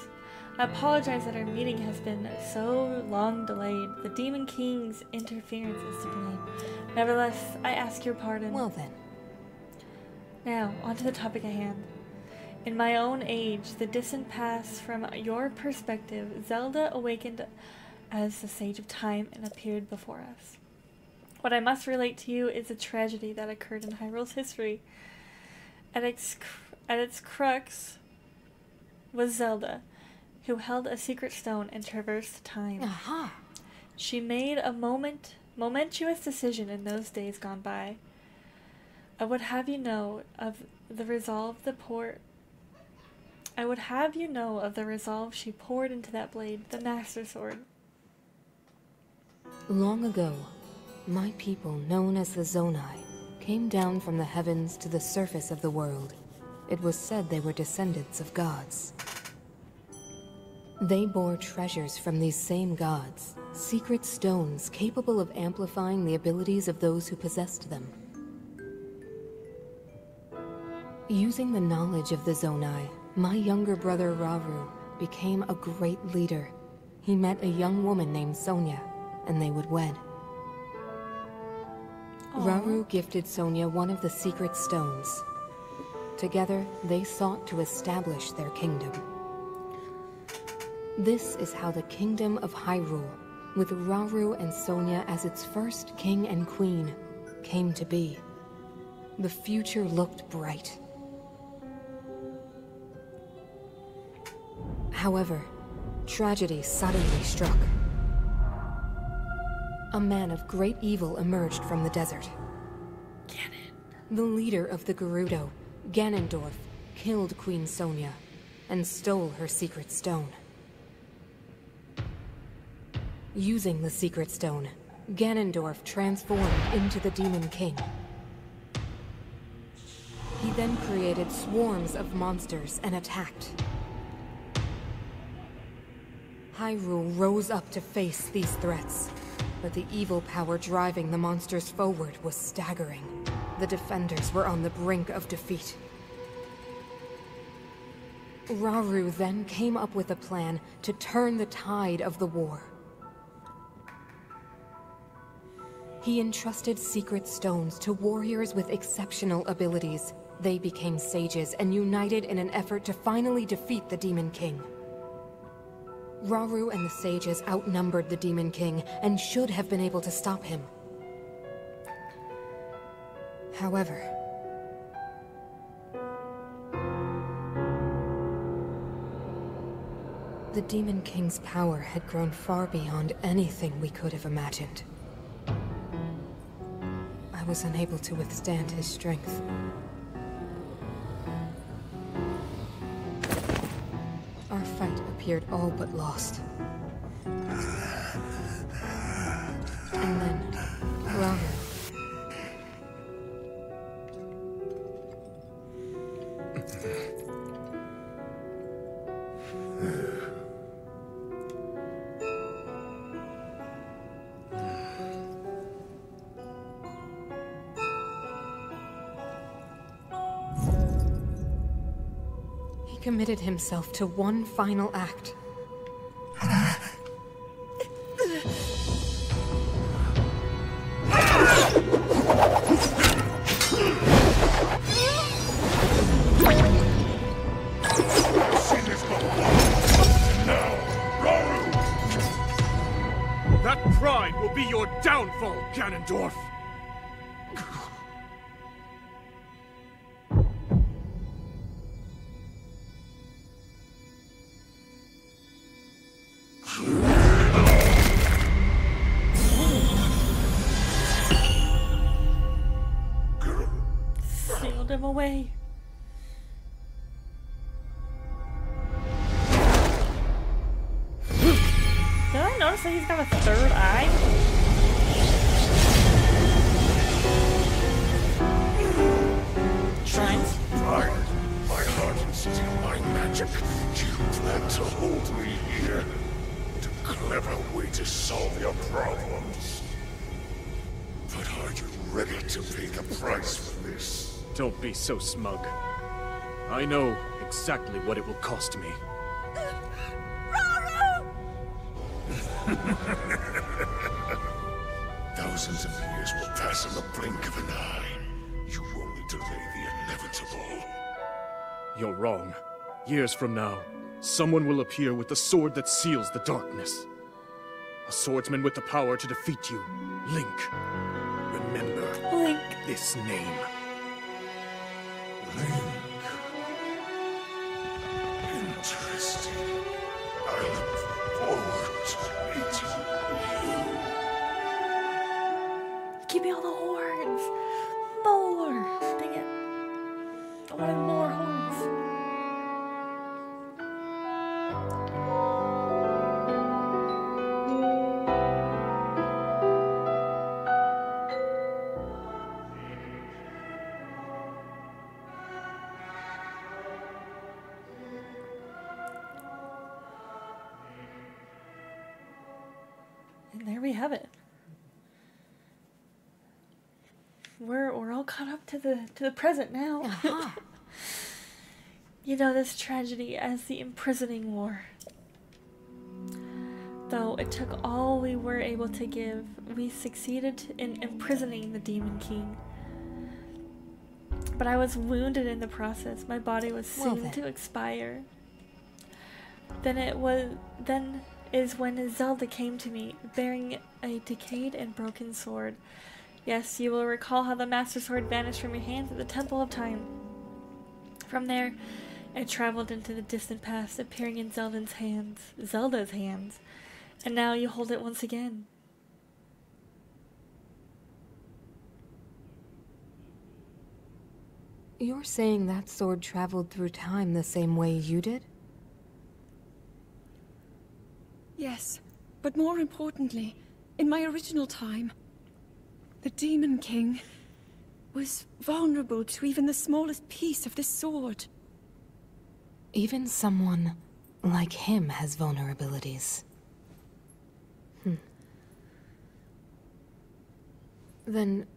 I apologize that our meeting has been so long delayed. The Demon King's interference is to blame. Nevertheless, I ask your pardon. Well then. Now, on to the topic at hand. In my own age, the distant past, from your perspective, Zelda awakened as the Sage of Time and appeared before us. What I must relate to you is a tragedy that occurred in Hyrule's history. At its, cr at its crux was Zelda, who held a secret stone and traversed time. Uh-huh. She made a moment, momentous decision in those days gone by. I would have you know of the resolve the poor... I would have you know of the resolve she poured into that blade, the Master Sword. Long ago, my people, known as the Zonai, came down from the heavens to the surface of the world. It was said they were descendants of gods. They bore treasures from these same gods, secret stones capable of amplifying the abilities of those who possessed them. Using the knowledge of the Zonai, my younger brother Rauru became a great leader. He met a young woman named Sonia, and they would wed. Aww. Rauru gifted Sonia one of the secret stones. Together, they sought to establish their kingdom. This is how the Kingdom of Hyrule, with Rauru and Sonia as its first king and queen, came to be. The future looked bright. However, tragedy suddenly struck. A man of great evil emerged from the desert. Ganon. The leader of the Gerudo, Ganondorf, killed Queen Sonia and stole her secret stone. Using the secret stone, Ganondorf transformed into the Demon King. He then created swarms of monsters and attacked. Hyrule rose up to face these threats, but the evil power driving the monsters forward was staggering. The defenders were on the brink of defeat. Rauru then came up with a plan to turn the tide of the war. He entrusted secret stones to warriors with exceptional abilities. They became sages and united in an effort to finally defeat the Demon King. Rauru and the sages outnumbered the Demon King and should have been able to stop him. However... the Demon King's power had grown far beyond anything we could have imagined. I was unable to withstand his strength. Our fight appeared all but lost. And then, Rauru. He committed himself to one final act. Now, Rauru! That pride will be your downfall, Ganondorf! Away. Did I notice that he's got a third eye? Shrines? My heart Still my magic. You plan to hold me here. What a clever way to solve your problems. But are you ready to pay the price for this? Don't be so smug. I know exactly what it will cost me. Thousands of years will pass in the blink of an eye. You only delay the inevitable. You're wrong. Years from now, someone will appear with the sword that seals the darkness. A swordsman with the power to defeat you, Link. Remember Link. This name. Link. Interesting. I look forward to meeting you. Give me all the horns. More. Dang it. I wanted more to the to the present now. Uh-huh. You know this tragedy as the imprisoning war. Though it took all we were able to give, we succeeded in imprisoning the Demon King. But I was wounded in the process. My body was soon well, to expire. Then it was then is when Zelda came to me, bearing a decayed and broken sword. Yes, you will recall how the Master Sword vanished from your hands at the Temple of Time. From there, it traveled into the distant past, appearing in Zelda's hands, Zelda's hands, and now you hold it once again. You're saying that sword traveled through time the same way you did? Yes, but more importantly, in my original time, the Demon King was vulnerable to even the smallest piece of this sword. Even someone like him has vulnerabilities. Hmm. Then,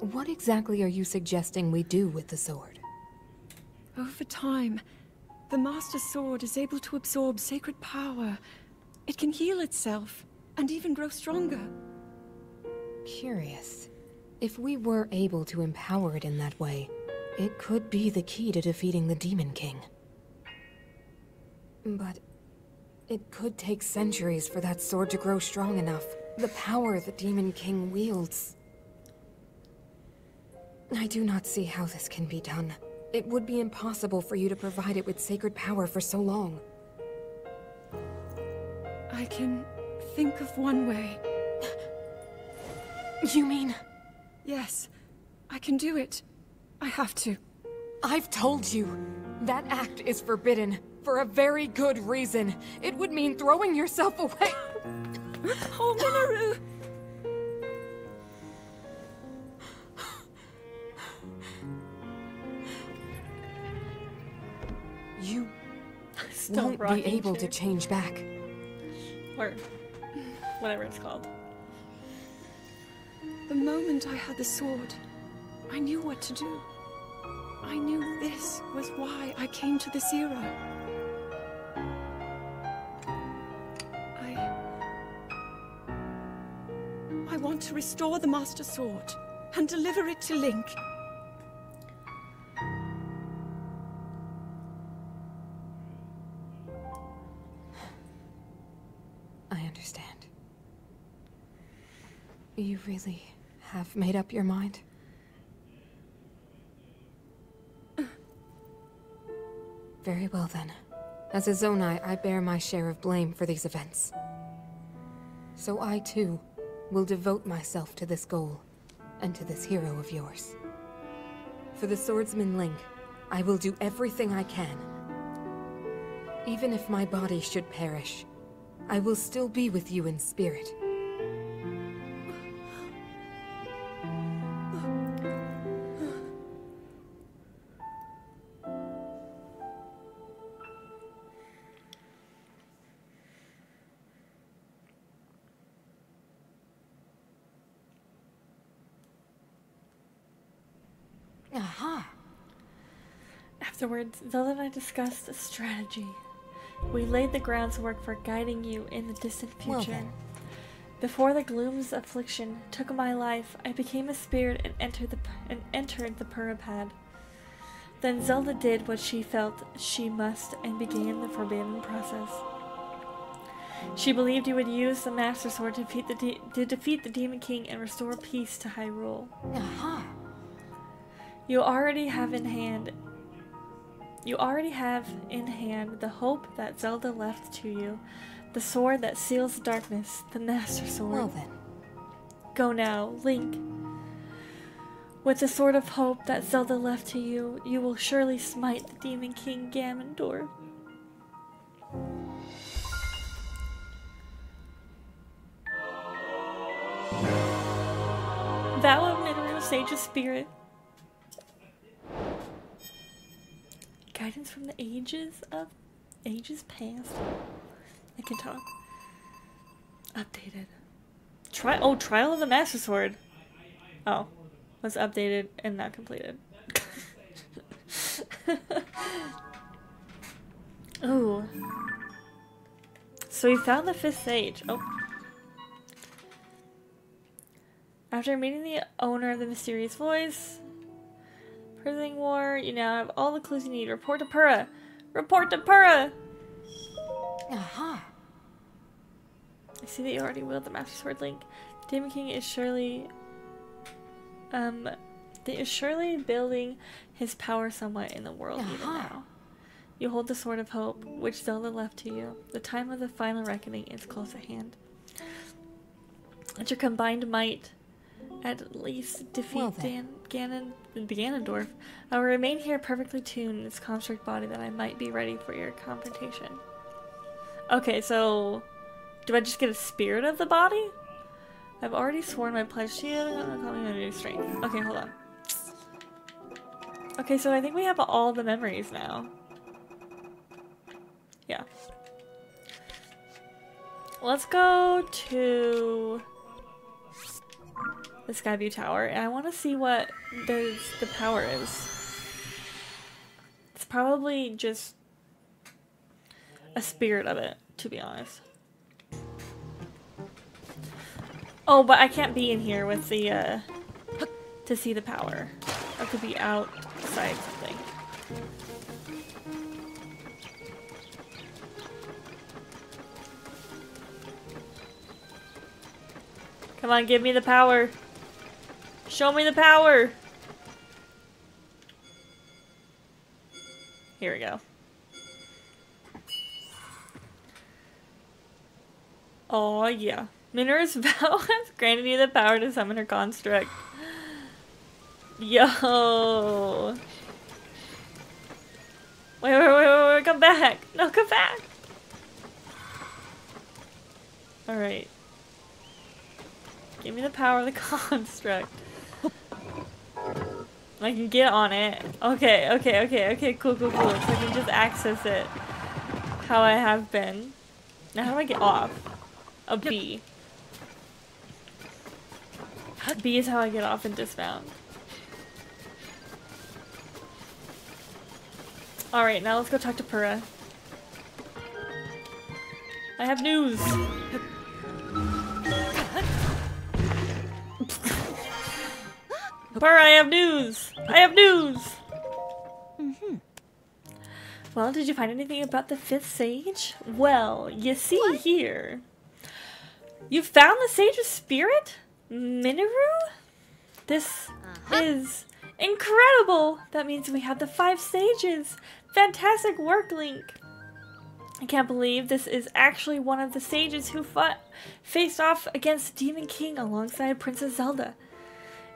what exactly are you suggesting we do with the sword? Over time, the Master Sword is able to absorb sacred power. It can heal itself, and even grow stronger. Curious. If we were able to empower it in that way, it could be the key to defeating the Demon King. But it could take centuries for that sword to grow strong enough. The power the Demon King wields. I do not see how this can be done. It would be impossible for you to provide it with sacred power for so long. I can think of one way. You mean? Yes, I can do it. I have to. I've told you, that act is forbidden for a very good reason. It would mean throwing yourself away. Oh, Mineru! You won't be able to change back. Or whatever it's called. The moment I had the sword, I knew what to do. I knew this was why I came to this era. I... I want to restore the Master Sword and deliver it to Link. I understand. You really... have made up your mind? Very well then. As a Zonai, I bear my share of blame for these events. So I too will devote myself to this goal and to this hero of yours. For the swordsman Link, I will do everything I can. Even if my body should perish, I will still be with you in spirit. Afterwards, Zelda and I discussed a strategy. We laid the groundwork for guiding you in the distant future. Well, before the gloom's affliction took my life, I became a spirit and entered the and entered the Purah Pad. Then Zelda did what she felt she must and began the forbidden process. She believed you would use the Master Sword to defeat the, de to defeat the Demon King and restore peace to Hyrule. Uh-huh. You already have in hand. You already have in hand the hope that Zelda left to you, the sword that seals the darkness, the Master Sword. Well then, go now, Link. With the sword of hope that Zelda left to you, you will surely smite the Demon King Ganondorf. Vow of Mineru, Sage of Spirit. Guidance from the ages of ages past. I can talk. Updated. Tri oh, Trial of the Master Sword. Oh. Was updated and not completed. Ooh. So we found the fifth sage. Oh. After meeting the owner of the mysterious voice, Prisoning War, you now have all the clues you need. Report to Purah! Report to Purah! Aha! I see that you already wield the Master Sword, Link. Demon King is surely... Um, they are surely building his power somewhat in the world uh-huh. even now. You hold the Sword of Hope, which Zelda left to you. The time of the final reckoning is close at hand. Let your combined might at least defeat well, Dan Ganon the Ganondorf. I will remain here perfectly tuned in this construct body that I might be ready for your confrontation. Okay, so... do I just get a spirit of the body? I've already sworn my pledge to you. I'm gonna call me my new strength. Okay, hold on. Okay, so I think we have all the memories now. Yeah. Let's go to the Skyview Tower, and I want to see what the the power is. It's probably just a spirit of it, to be honest. Oh, but I can't be in here with the, uh, to see the power. I could be outside something. Come on, give me the power. Show me the power. Here we go. Oh, yeah. Mineru's vow has granted you the power to summon her construct. Yo! Wait, wait, wait, wait, wait, come back! No, come back! Alright. Give me the power of the construct. I can get on it. Okay, okay, okay, okay, cool, cool, cool. So I can just access it. How I have been. Now how do I get off? A B. B is how I get off and dismount. Alright, now let's go talk to Purah. I have news! Purah, I have news! I have news! Mm-hmm. Well, did you find anything about the fifth sage? Well, you see what? Here. You found the Sage of Spirit? Mineru? This uh-huh. is incredible! That means we have the five sages! Fantastic work, Link! I can't believe this is actually one of the sages who fought, faced off against Demon King alongside Princess Zelda.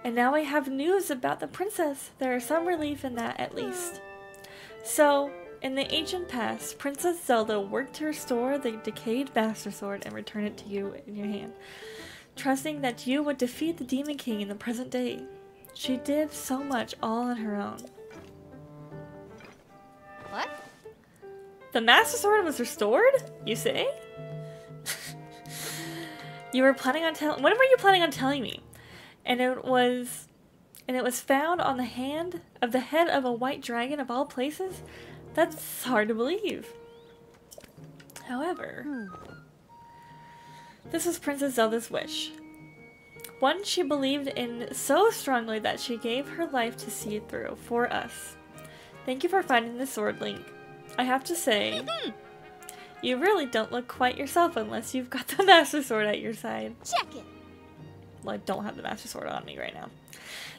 And now I have news about the princess. There is some relief in that, at least. So, in the ancient past, Princess Zelda worked to restore the decayed Master Sword and return it to you in your hand, trusting that you would defeat the Demon King in the present day. She did so much all on her own. What? The Master Sword was restored? You say? You were planning on telling- What were you planning on telling me? And it was- and it was found on the hand of the head of a white dragon of all places? That's hard to believe. However, hmm. this was Princess Zelda's wish. One she believed in so strongly that she gave her life to see it through for us. Thank you for finding the sword, Link. I have to say, you really don't look quite yourself unless you've got the Master Sword at your side. Check it! Well, I don't have the Master Sword on me right now.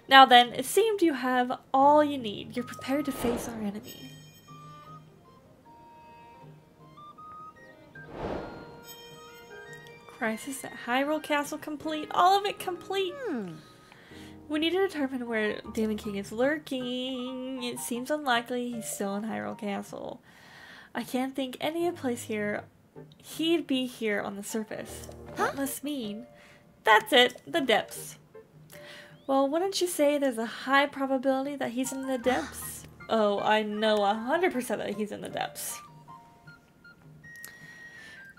Now then, it seemed you have all you need. You're prepared to face our enemy. Crisis at Hyrule Castle complete. All of it complete! Hmm. We need to determine where Demon King is lurking. It seems unlikely he's still in Hyrule Castle. I can't think any place here he'd be here on the surface. Huh? That must mean... That's it! The depths. Well, wouldn't you say there's a high probability that he's in the depths? Oh, I know one hundred percent that he's in the depths.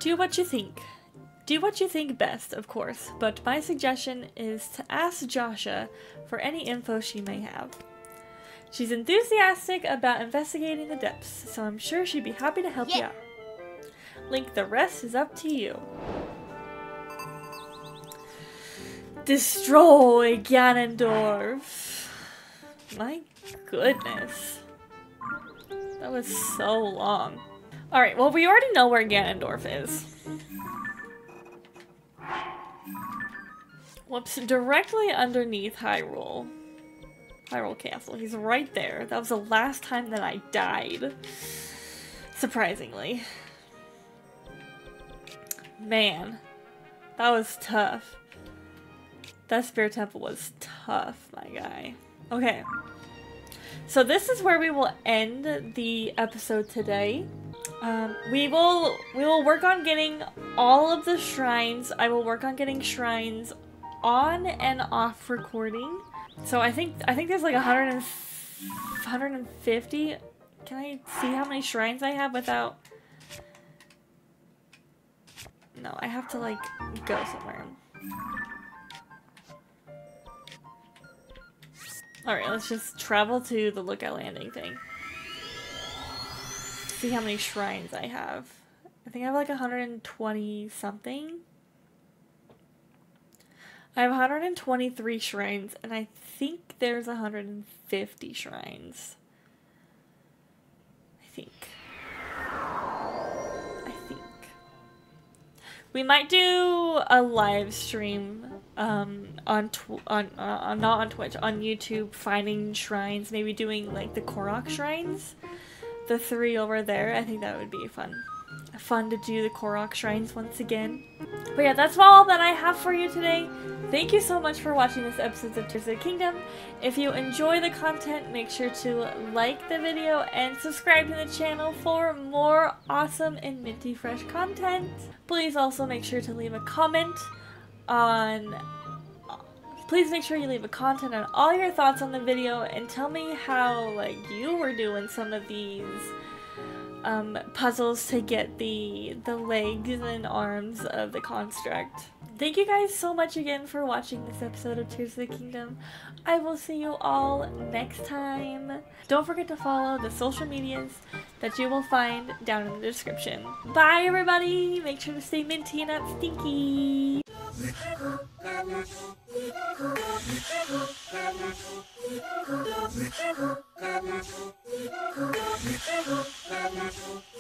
Do what you think. Do what you think best, of course, but my suggestion is to ask Joshua for any info she may have. She's enthusiastic about investigating the depths, so I'm sure she'd be happy to help yeah. you out. Link, the rest is up to you. Destroy Ganondorf! My goodness. That was so long. Alright, well, we already know where Ganondorf is. Whoops, directly underneath Hyrule. Hyrule Castle. He's right there. That was the last time that I died. Surprisingly. Man. That was tough. That Spirit Temple was tough, my guy. Okay. So this is where we will end the episode today. Um, we will we will work on getting all of the shrines. I will work on getting shrines on and off recording. So I think I think there's like one hundred fifty. Can I see how many shrines I have without? No, I have to like go somewhere. Alright, let's just travel to the Lookout Landing thing. See how many shrines I have. I think I have like one hundred twenty something. I have one hundred twenty-three shrines, and I think there's one hundred fifty shrines. I think. I think. We might do a live stream. Um, on, tw on uh, not on Twitch, on YouTube, finding shrines, maybe doing like the Korok shrines, the three over there. I think that would be fun. Fun to do the Korok shrines once again. But yeah, that's all that I have for you today. Thank you so much for watching this episode of Tears of the Kingdom. If you enjoy the content, make sure to like the video and subscribe to the channel for more awesome and minty fresh content. Please also make sure to leave a comment. On please make sure you leave a comment on all your thoughts on the video and tell me how like you were doing some of these um, puzzles to get the the legs and arms of the construct. Thank you guys so much again for watching this episode of Tears of the Kingdom. I will see you all next time. Don't forget to follow the social medias that you will find down in the description. Bye everybody! Make sure to stay minty and not stinky!